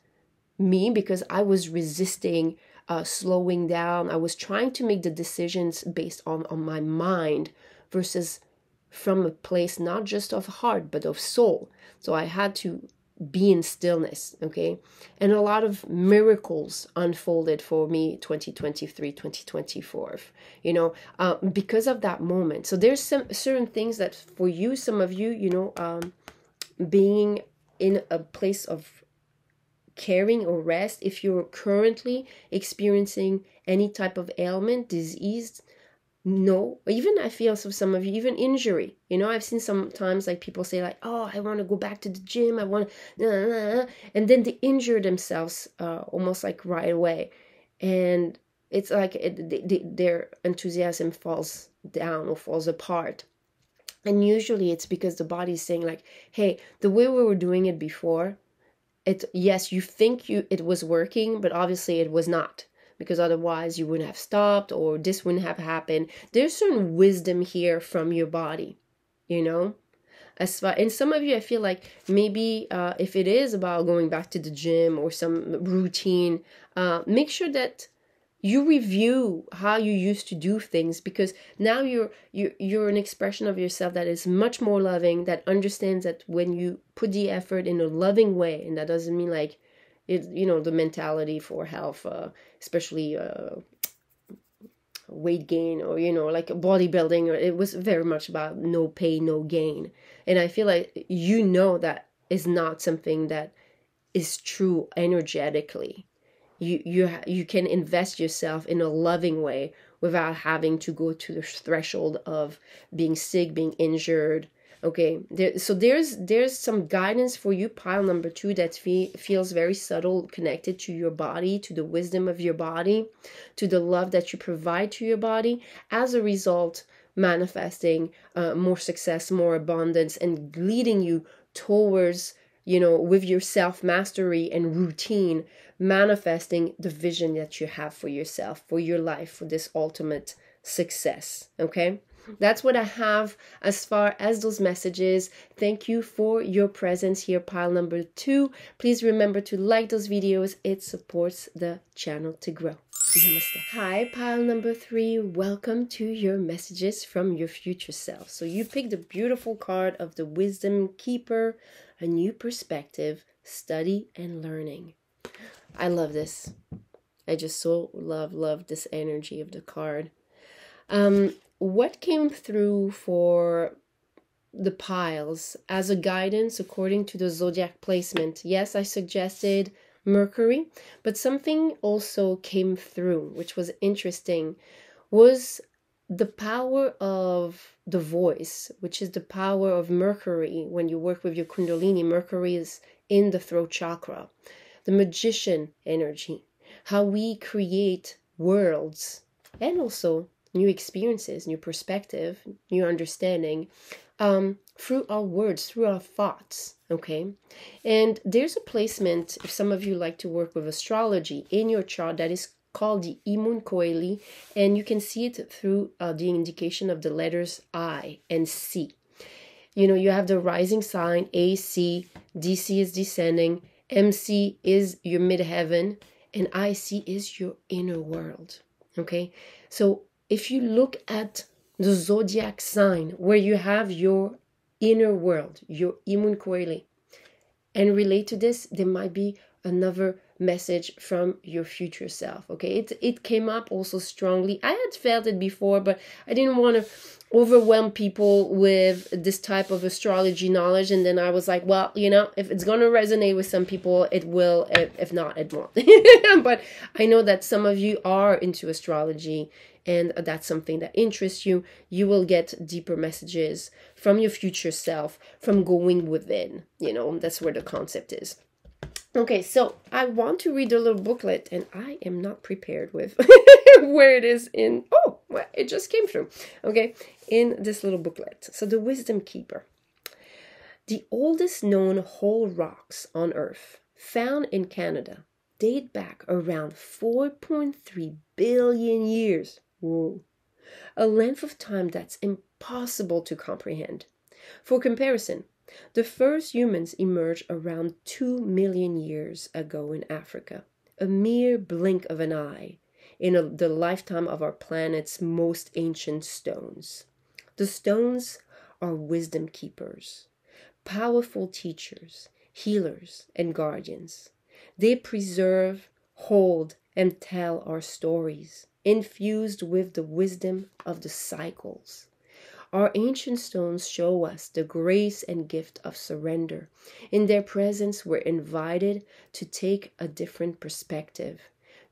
me, because I was resisting slowing down. I was trying to make the decisions based on my mind versus from a place not just of heart but of soul. So I had to be in stillness, okay? And a lot of miracles unfolded for me 2023, 2024, you know, because of that moment. So there's some certain things that for you, some of you, you know, being in a place of caring or rest, if you're currently experiencing any type of ailment, disease, no, even I feel so some of you, even injury, you know, I've seen sometimes like people say like, oh, I want to go back to the gym, I want to, and then they injure themselves almost like right away, and it's like their enthusiasm falls down or falls apart. And usually it's because the body is saying like, hey, the way we were doing it before, yes, you think it was working, but obviously it was not, because otherwise you wouldn't have stopped or this wouldn't have happened. There's certain wisdom here from your body, you know, as far, and some of you, I feel like maybe if it is about going back to the gym or some routine, make sure that you review how you used to do things, because now you're an expression of yourself that is much more loving, that understands that when you put the effort in a loving way, and that doesn't mean like, it, you know, the mentality for health, especially weight gain, or, you know, like bodybuilding, or it was very much about no pain, no gain. And I feel like, you know, that is not something that is true energetically. You can invest yourself in a loving way without having to go to the threshold of being sick, being injured. Okay, so there's some guidance for you, pile number 2, that feels very subtle, connected to your body, to the wisdom of your body, to the love that you provide to your body. As a result, manifesting more success, more abundance, and leading you towards, you know, with your self-mastery and routine, manifesting the vision that you have for yourself, for your life, for this ultimate success, okay? That's what I have as far as those messages. Thank you for your presence here, pile number 2. Please remember to like those videos. It supports the channel to grow. Namaste. Hi, pile number 3. Welcome to your messages from your future self. So you picked the beautiful card of the Wisdom Keeper, a new perspective, study and learning. I love this. I just so love this energy of the card. What came through for the piles as a guidance according to the zodiac placement? Yes, I suggested Mercury, but something also came through, which was interesting, was the power of the voice, which is the power of Mercury. When you work with your Kundalini, Mercury is in the throat chakra, the magician energy, how we create worlds and also new experiences, new perspective, new understanding, through our words, through our thoughts, okay? And there's a placement, if some of you like to work with astrology, in your chart that is called the Imum Coeli, and you can see it through the indication of the letters I and C. You know, you have the rising sign, AC, DC is descending, MC is your midheaven, and IC is your inner world, okay? So if you look at the zodiac sign where you have your inner world, your Imum Coeli, and relate to this, there might be another message from your future self, okay? It came up also strongly. I had felt it before, but I didn't want to overwhelm people with this type of astrology knowledge. And then I was like, well, you know, if it's going to resonate with some people, it will. If not, it won't. But I know that some of you are into astrology and that's something that interests you. You will get deeper messages from your future self, from going within, you know, that's where the concept is. Okay, so I want to read a little booklet and I am not prepared with where it is in, oh, well, it just came through, okay, in this little booklet. So the Wisdom Keeper. The oldest known whole rocks on Earth found in Canada date back around 4.3 billion years. Whoa. A length of time that's impossible to comprehend. For comparison, the first humans emerged around 2 million years ago in Africa, a mere blink of an eye, in the lifetime of our planet's most ancient stones. The stones are wisdom keepers, powerful teachers, healers, and guardians. They preserve, hold, and tell our stories, infused with the wisdom of the cycles. Our ancient stones show us the grace and gift of surrender. In their presence, we're invited to take a different perspective,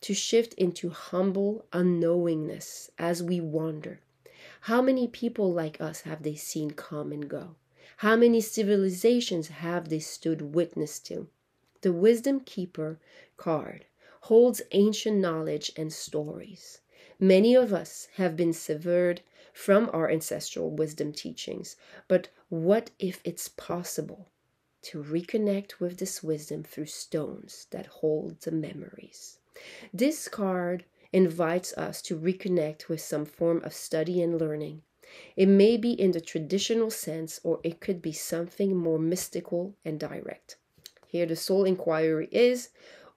to shift into humble unknowingness as we wander. How many people like us have they seen come and go? How many civilizations have they stood witness to? The Wisdom Keeper card holds ancient knowledge and stories. Many of us have been severed from our ancestral wisdom teachings, but what if it's possible to reconnect with this wisdom through stones that hold the memories? This card invites us to reconnect with some form of study and learning. It may be in the traditional sense, or it could be something more mystical and direct. Here the soul inquiry is,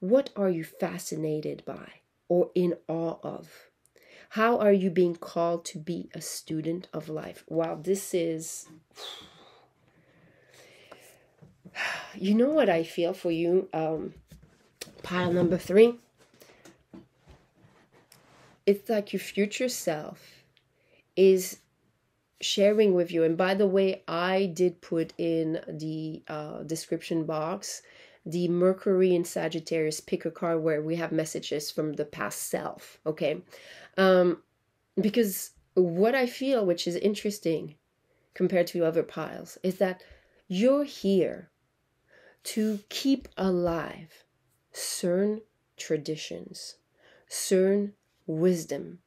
what are you fascinated by or in awe of? How are you being called to be a student of life? Wow, this is... You know what I feel for you? Pile number 3. It's like your future self is sharing with you. And by the way, I did put in the description box the Mercury in Sagittarius picker card where we have messages from the past self, okay? Because what I feel, which is interesting compared to other piles, is that you're here to keep alive certain traditions, certain wisdom,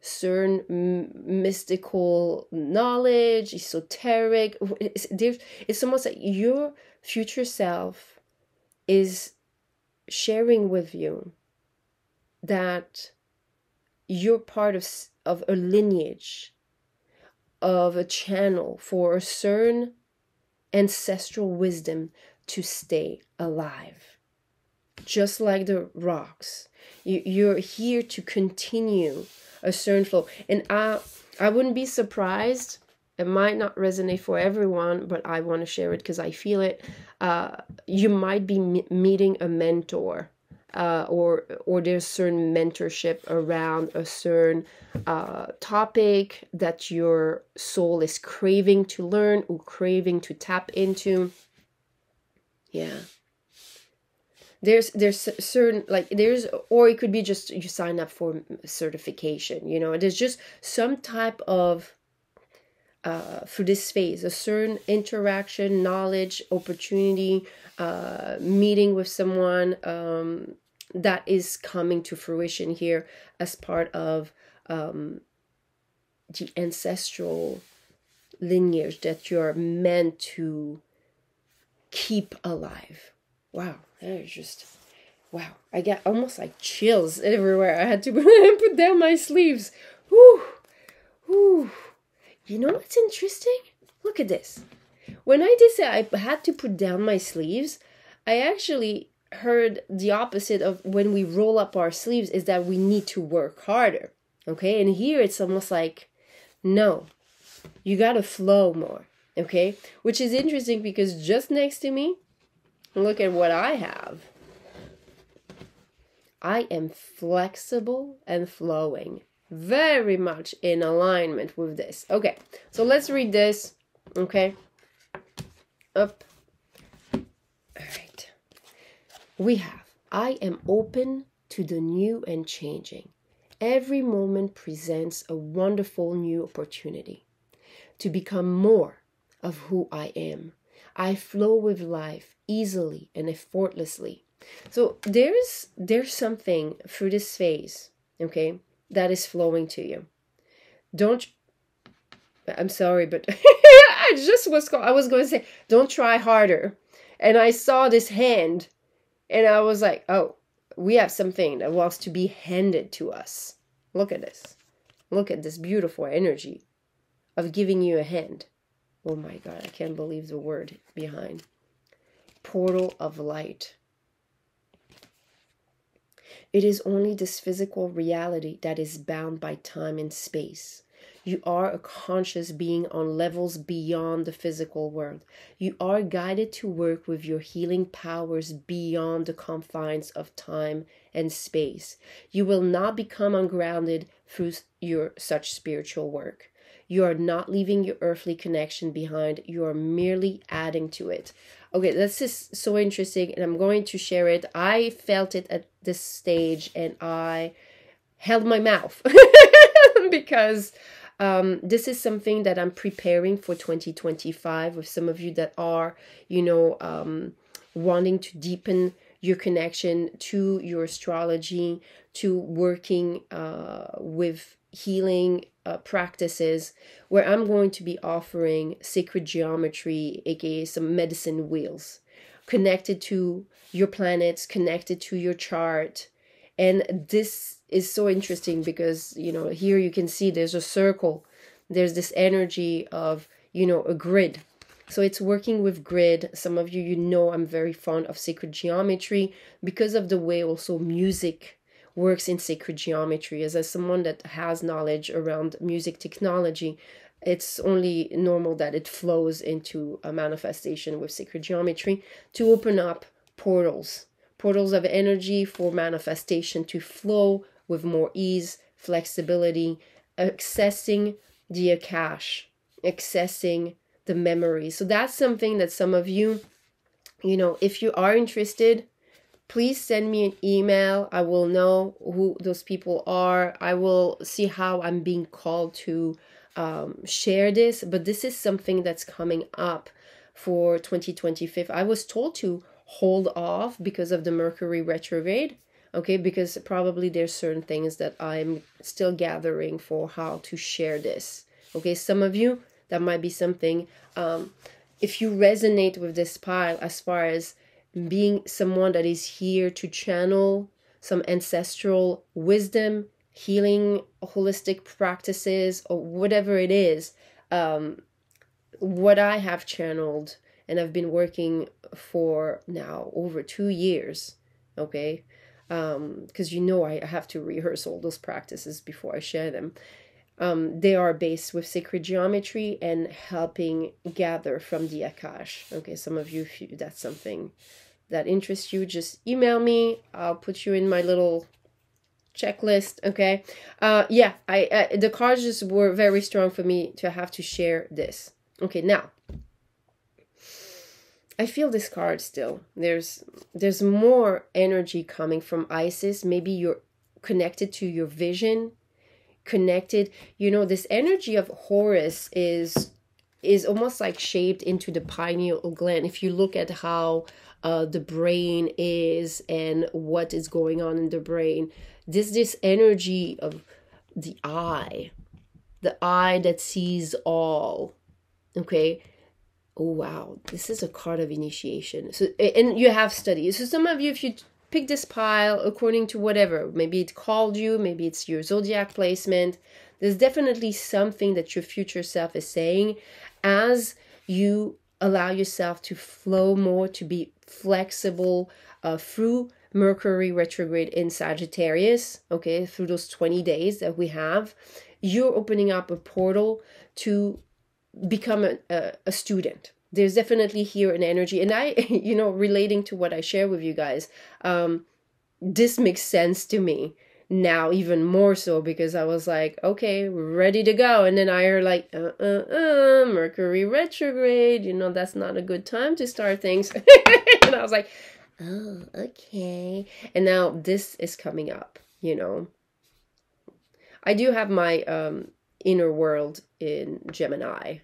certain mystical knowledge, esoteric. It's almost like your future self is sharing with you that you're part of a lineage, of a channel for a certain ancestral wisdom to stay alive. Just like the rocks, you're here to continue a certain flow. And I wouldn't be surprised. It might not resonate for everyone, but I want to share it because I feel it. You might be meeting a mentor, or there's certain mentorship around a certain topic that your soul is craving to learn or craving to tap into. Yeah. There's certain, like, there's, or it could be just you sign up for certification, you know. There's just some type of, through this phase, a certain interaction, knowledge, opportunity, meeting with someone that is coming to fruition here as part of the ancestral lineage that you're meant to keep alive. Wow, that is just... wow, I got almost like chills everywhere. I had to put down my sleeves. Whew, whew. You know what's interesting? Look at this. When I did say I had to put down my sleeves, I actually heard the opposite of when we roll up our sleeves is that we need to work harder. Okay? And here it's almost like, no, you gotta flow more. Okay? Which is interesting because just next to me, look at what I have. I am flexible and flowing. Very much in alignment with this. Okay, so let's read this. Okay. Up. All right. We have, I am open to the new and changing. Every moment presents a wonderful new opportunity to become more of who I am. I flow with life easily and effortlessly. So there's something through this phase, okay, that is flowing to you. Don't, I'm sorry, but I was going to say, don't try harder. And I saw this hand and I was like, oh, we have something that wants to be handed to us. Look at this. Look at this beautiful energy of giving you a hand. Oh my God, I can't believe the word behind. Portal of light. It is only this physical reality that is bound by time and space. You are a conscious being on levels beyond the physical world. You are guided to work with your healing powers beyond the confines of time and space. You will not become ungrounded through your such spiritual work. You are not leaving your earthly connection behind. You are merely adding to it. Okay, this is so interesting, and I'm going to share it. I felt it at this stage, and I held my mouth because this is something that I'm preparing for 2025 with some of you that are, you know, wanting to deepen your connection to your astrology, to working with healing practices, where I'm going to be offering sacred geometry, aka some medicine wheels, connected to your planets, connected to your chart. And this is so interesting because, you know, here you can see there's a circle, there's this energy of, you know, a grid. So it's working with grid. Some of you, you know, I'm very fond of sacred geometry because of the way also music works in sacred geometry. As someone that has knowledge around music technology, it's only normal that it flows into a manifestation with sacred geometry to open up portals, portals of energy for manifestation to flow with more ease, flexibility, accessing the Akash, accessing the memory. So that's something that some of you, you know, if you are interested, please send me an email. I will know who those people are. I will see how I'm being called to share this. But this is something that's coming up for 2025. I was told to hold off because of the Mercury retrograde. Okay, because probably there's certain things that I'm still gathering for how to share this. Okay, some of you, that might be something. If you resonate with this pile as far as being someone that is here to channel some ancestral wisdom, healing, holistic practices, or whatever it is, what I have channeled, and I've been working for now over 2 years, okay, because you know I have to rehearse all those practices before I share them. They are based with sacred geometry and helping gather from the Akash. Okay, some of you, if that's something that interests you, just email me. I'll put you in my little checklist, okay? Yeah, I the cards just were very strong for me to have to share this. Okay, now, I feel this card still. There's more energy coming from Isis. Maybe you're connected to your vision, connected, you know, this energy of Horus is almost like shaped into the pineal gland. If you look at how the brain is and what is going on in the brain, this energy of the eye that sees all, okay. Oh wow, this is a card of initiation. So, and you have studies, so some of you, if you pick this pile according to whatever, maybe it called you, maybe it's your zodiac placement, there's definitely something that your future self is saying as you allow yourself to flow more, to be flexible through Mercury retrograde in Sagittarius, okay, through those 20 days that we have. You're opening up a portal to become a student. There's definitely here an energy, and I, you know, relating to what I share with you guys, this makes sense to me now even more so, because I was like, okay, we're ready to go. And then I heard like, Mercury retrograde, you know, that's not a good time to start things. And I was like, oh, okay. And now this is coming up, you know. I do have my inner world in Gemini,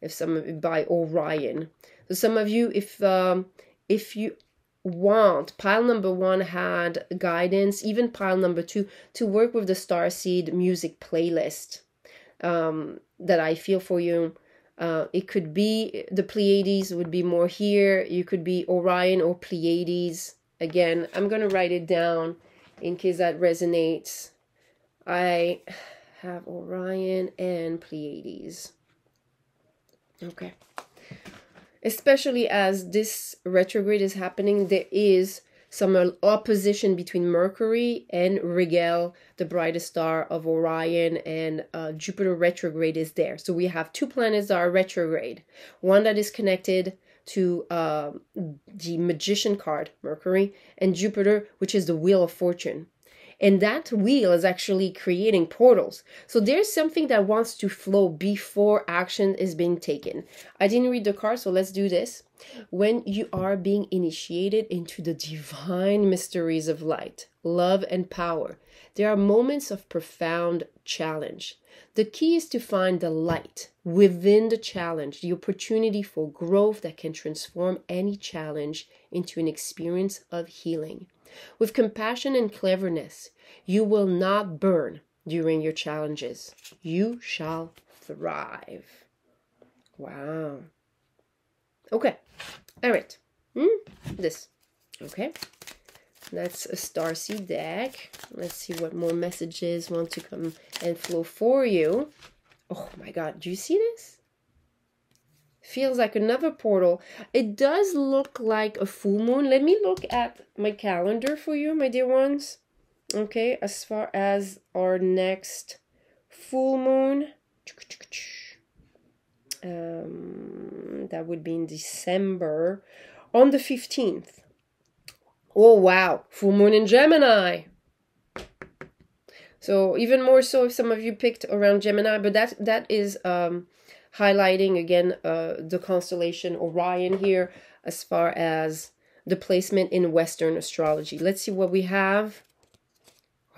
if some by Orion. So some of you, if you want, pile number one had guidance, even pile number two, to work with the Starseed music playlist that I feel for you. It could be the Pleiades would be more here. You could be Orion or Pleiades. Again, I'm going to write it down in case that resonates. I have Orion and Pleiades. Okay. Especially as this retrograde is happening, there is some opposition between Mercury and Rigel, the brightest star of Orion, and Jupiter retrograde is there. So we have two planets that are retrograde. One that is connected to the Magician card, Mercury, and Jupiter, which is the Wheel of Fortune. And that wheel is actually creating portals. So there's something that wants to flow before action is being taken. I didn't read the card, so let's do this. When you are being initiated into the divine mysteries of light, love, and power, there are moments of profound challenge. The key is to find the light within the challenge, the opportunity for growth that can transform any challenge into an experience of healing. With compassion and cleverness, you will not burn during your challenges. You shall thrive. Wow. Okay. All right. This. Okay. That's a Starseed deck. Let's see what more messages want to come and flow for you. Oh my God. Do you see this? Feels like another portal. It does look like a full moon. Let me look at my calendar for you, my dear ones. Okay, as far as our next full moon, that would be in December on the 15th. Oh wow, full moon in Gemini. So even more so if some of you picked around Gemini, but that is highlighting again the constellation Orion here as far as the placement in Western astrology. Let's see what we have.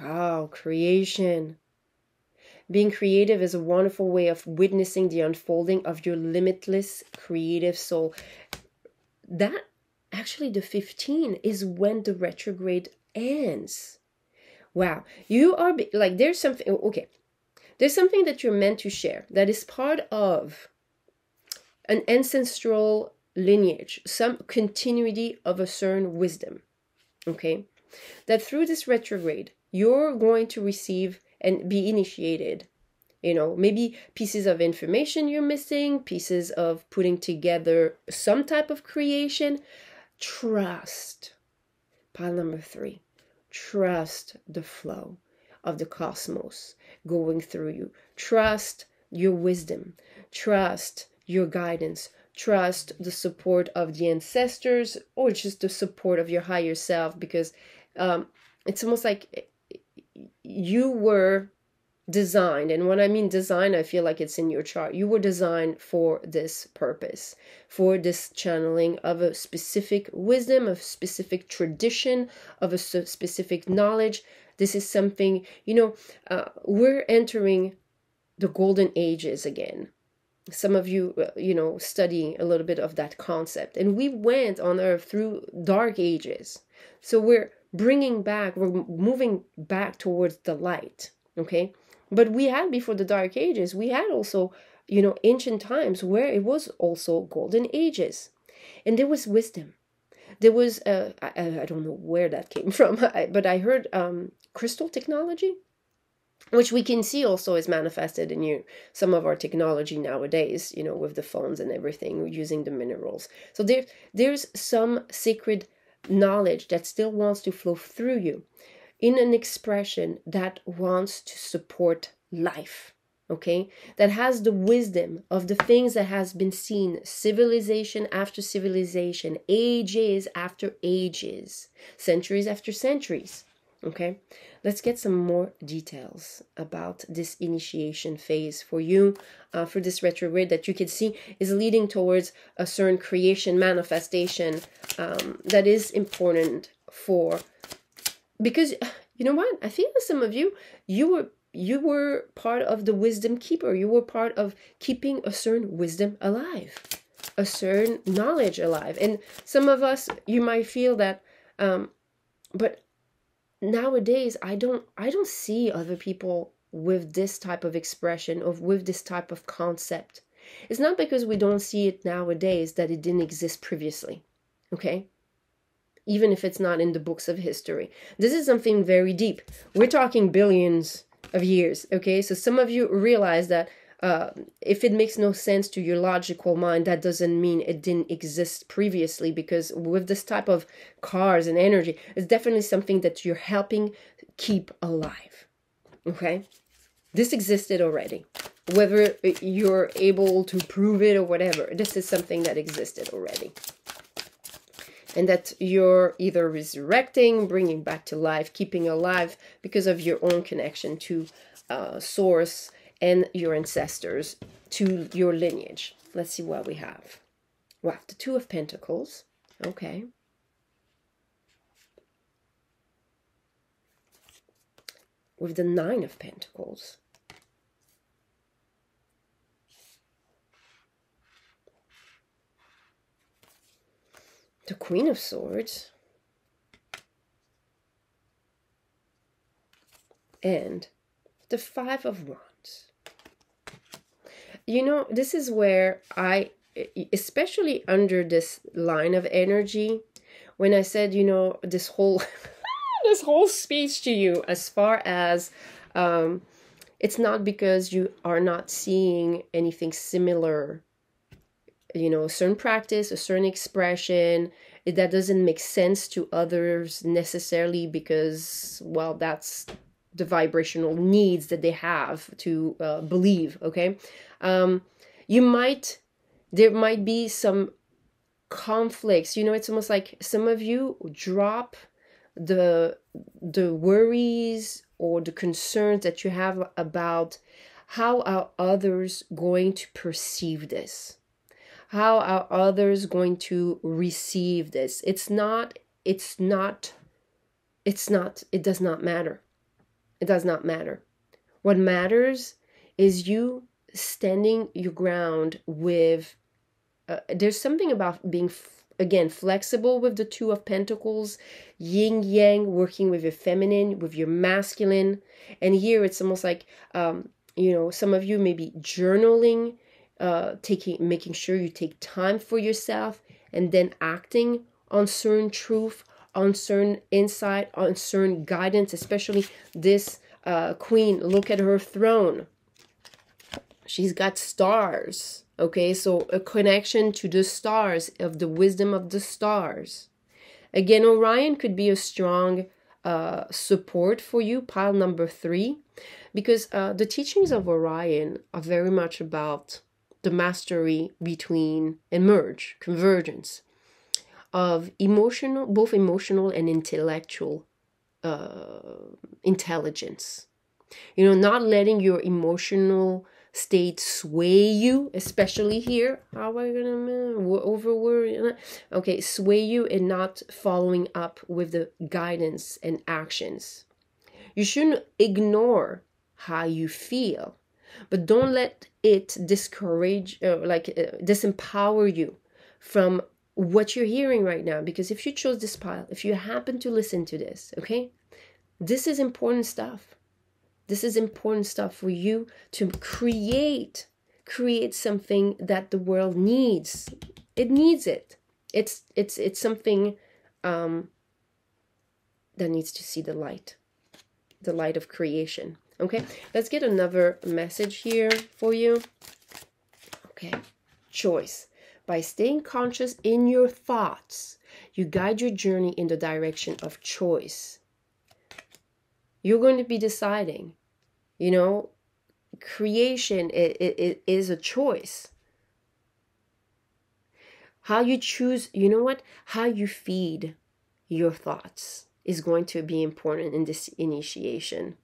Wow, creation. Being creative is a wonderful way of witnessing the unfolding of your limitless creative soul. That actually the 15 is when the retrograde ends. Wow, you are like there's something, okay. There's something that you're meant to share that is part of an ancestral lineage, some continuity of a certain wisdom, okay? That through this retrograde, you're going to receive and be initiated, you know, maybe pieces of information you're missing, pieces of putting together some type of creation. Trust. Pile number three, trust the flow of the cosmos going through you. Trust your wisdom, trust your guidance, trust the support of the ancestors, or just the support of your higher self, because it's almost like you were designed, and when I mean design, I feel like it's in your chart. You were designed for this purpose, for this channeling of a specific wisdom, of specific tradition, of a specific knowledge. This is something, you know, we're entering the golden ages again. Some of you, you know, studying a little bit of that concept. And we went on Earth through dark ages. So we're bringing back, we're moving back towards the light, okay? But we had before the dark ages, we had also, you know, ancient times where it was also golden ages. And there was wisdom. There was, I don't know where that came from, but I heard crystal technology, which we can see also is manifested in some of our technology nowadays, you know, with the phones and everything, using the minerals. So there's some sacred knowledge that still wants to flow through you in an expression that wants to support life, okay, that has the wisdom of the things that has been seen, civilization after civilization, ages after ages, centuries after centuries, okay? Let's get some more details about this initiation phase for you, for this retrograde that you can see is leading towards a certain creation, manifestation that is important for, because you know what? I think that some of you, you were part of the wisdom keeper. You were part of keeping a certain wisdom alive, a certain knowledge alive. And some of us, you might feel that, but nowadays, I don't see other people with this type of expression or with this type of concept. It's not because we don't see it nowadays that it didn't exist previously, okay? Even if it's not in the books of history. This is something very deep. We're talking billions of years, okay? So some of you realize that if it makes no sense to your logical mind, that doesn't mean it didn't exist previously, because with this type of cars and energy, it's definitely something that you're helping keep alive, okay? This existed already. Whether you're able to prove it or whatever, this is something that existed already. And that you're either resurrecting, bringing back to life, keeping alive because of your own connection to Source and your ancestors, to your lineage. Let's see what we have. Wow, the Two of Pentacles. Okay. With the Nine of Pentacles. The Queen of Swords and the Five of Wands. You know, this is where I, especially under this line of energy, when I said, you know, this whole this whole speech to you as far as it's not because you are not seeing anything similar, you know, a certain practice, a certain expression, that doesn't make sense to others necessarily because, well, that's the vibrational needs that they have to believe, okay? There might be some conflicts, you know, it's almost like some of you drop the worries or the concerns that you have about how are others going to perceive this? How are others going to receive this? It does not matter. It does not matter. What matters is you standing your ground with, there's something about being, again, flexible with the Two of Pentacles, yin-yang, working with your feminine, with your masculine. And here it's almost like, you know, some of you may be journaling, making sure you take time for yourself and then acting on certain truth, on certain insight, on certain guidance, especially this queen. Look at her throne. She's got stars, okay? So a connection to the stars, of the wisdom of the stars. Again, Orion could be a strong support for you, pile number 3, because the teachings of Orion are very much about the mastery between and merge, convergence of emotional, both emotional and intellectual intelligence. You know, not letting your emotional state sway you, especially here. How are we gonna overworry? Okay, sway you and not following up with the guidance and actions. You shouldn't ignore how you feel, but don't let it discourage, disempower you from what you're hearing right now. Because if you chose this pile, if you happen to listen to this, okay, this is important stuff. This is important stuff for you to create something that the world needs. It needs it. It's something that needs to see the light of creation. Okay, let's get another message here for you. Okay, choice. By staying conscious in your thoughts, you guide your journey in the direction of choice. You're going to be deciding, you know, creation is a choice. How you choose, you know what? How you feed your thoughts is going to be important in this initiation.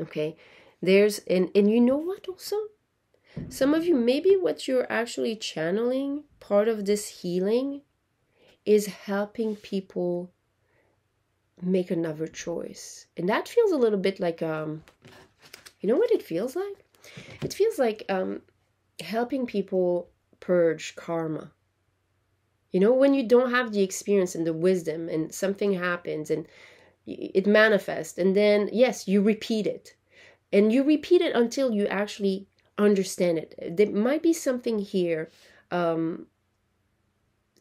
Okay? There's, and you know what also? Some of you, maybe what you're actually channeling, part of this healing, is helping people make another choice. And that feels a little bit like, you know what it feels like? It feels like helping people purge karma. You know, when you don't have the experience and the wisdom and something happens and it manifests, and then, yes, you repeat it. And you repeat it until you actually understand it. There might be something here,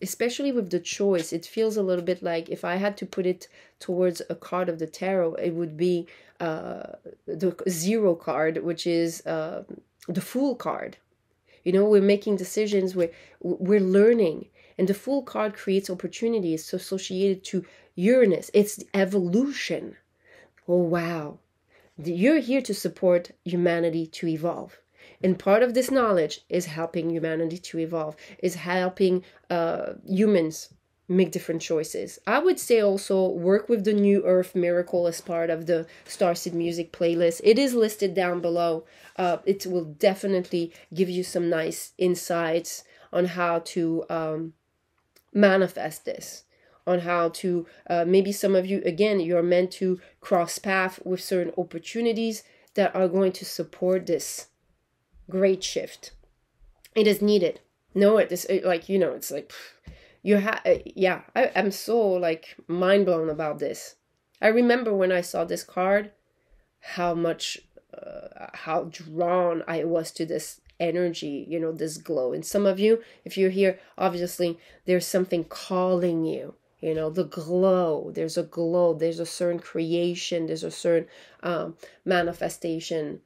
especially with the choice. It feels a little bit like, if I had to put it towards a card of the tarot, it would be the zero card, which is the Fool card. You know, we're making decisions, we're learning. And the Fool card creates opportunities. So associated to Uranus, it's the evolution. Oh, wow. You're here to support humanity to evolve. And part of this knowledge is helping humanity to evolve, is helping humans make different choices. I would say also work with the New Earth Miracle as part of the Starseed Music playlist. It is listed down below. It will definitely give you some nice insights on how to manifest this, on how to, maybe some of you, again, you're meant to cross path with certain opportunities that are going to support this great shift. It is needed. Know it. This, like, you know, it's like, you have, yeah, I'm so, like, mind blown about this. I remember when I saw this card, how much, how drawn I was to this energy, you know, this glow. And some of you, if you're here, obviously there's something calling you, you know, the glow, there's a certain creation, there's a certain manifestation,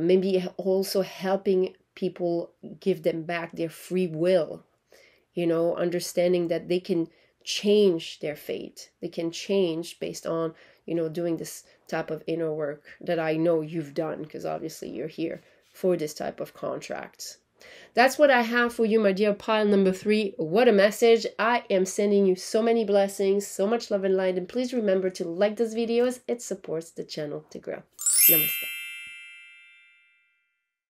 maybe also helping people, give them back their free will, you know, understanding that they can change their fate, they can change based on, you know, doing this type of inner work that I know you've done, because obviously you're here for this type of contracts. That's what I have for you, my dear pile number 3. What a message. I am sending you so many blessings, so much love and light, and please remember to like these videos. It supports the channel to grow. Namaste.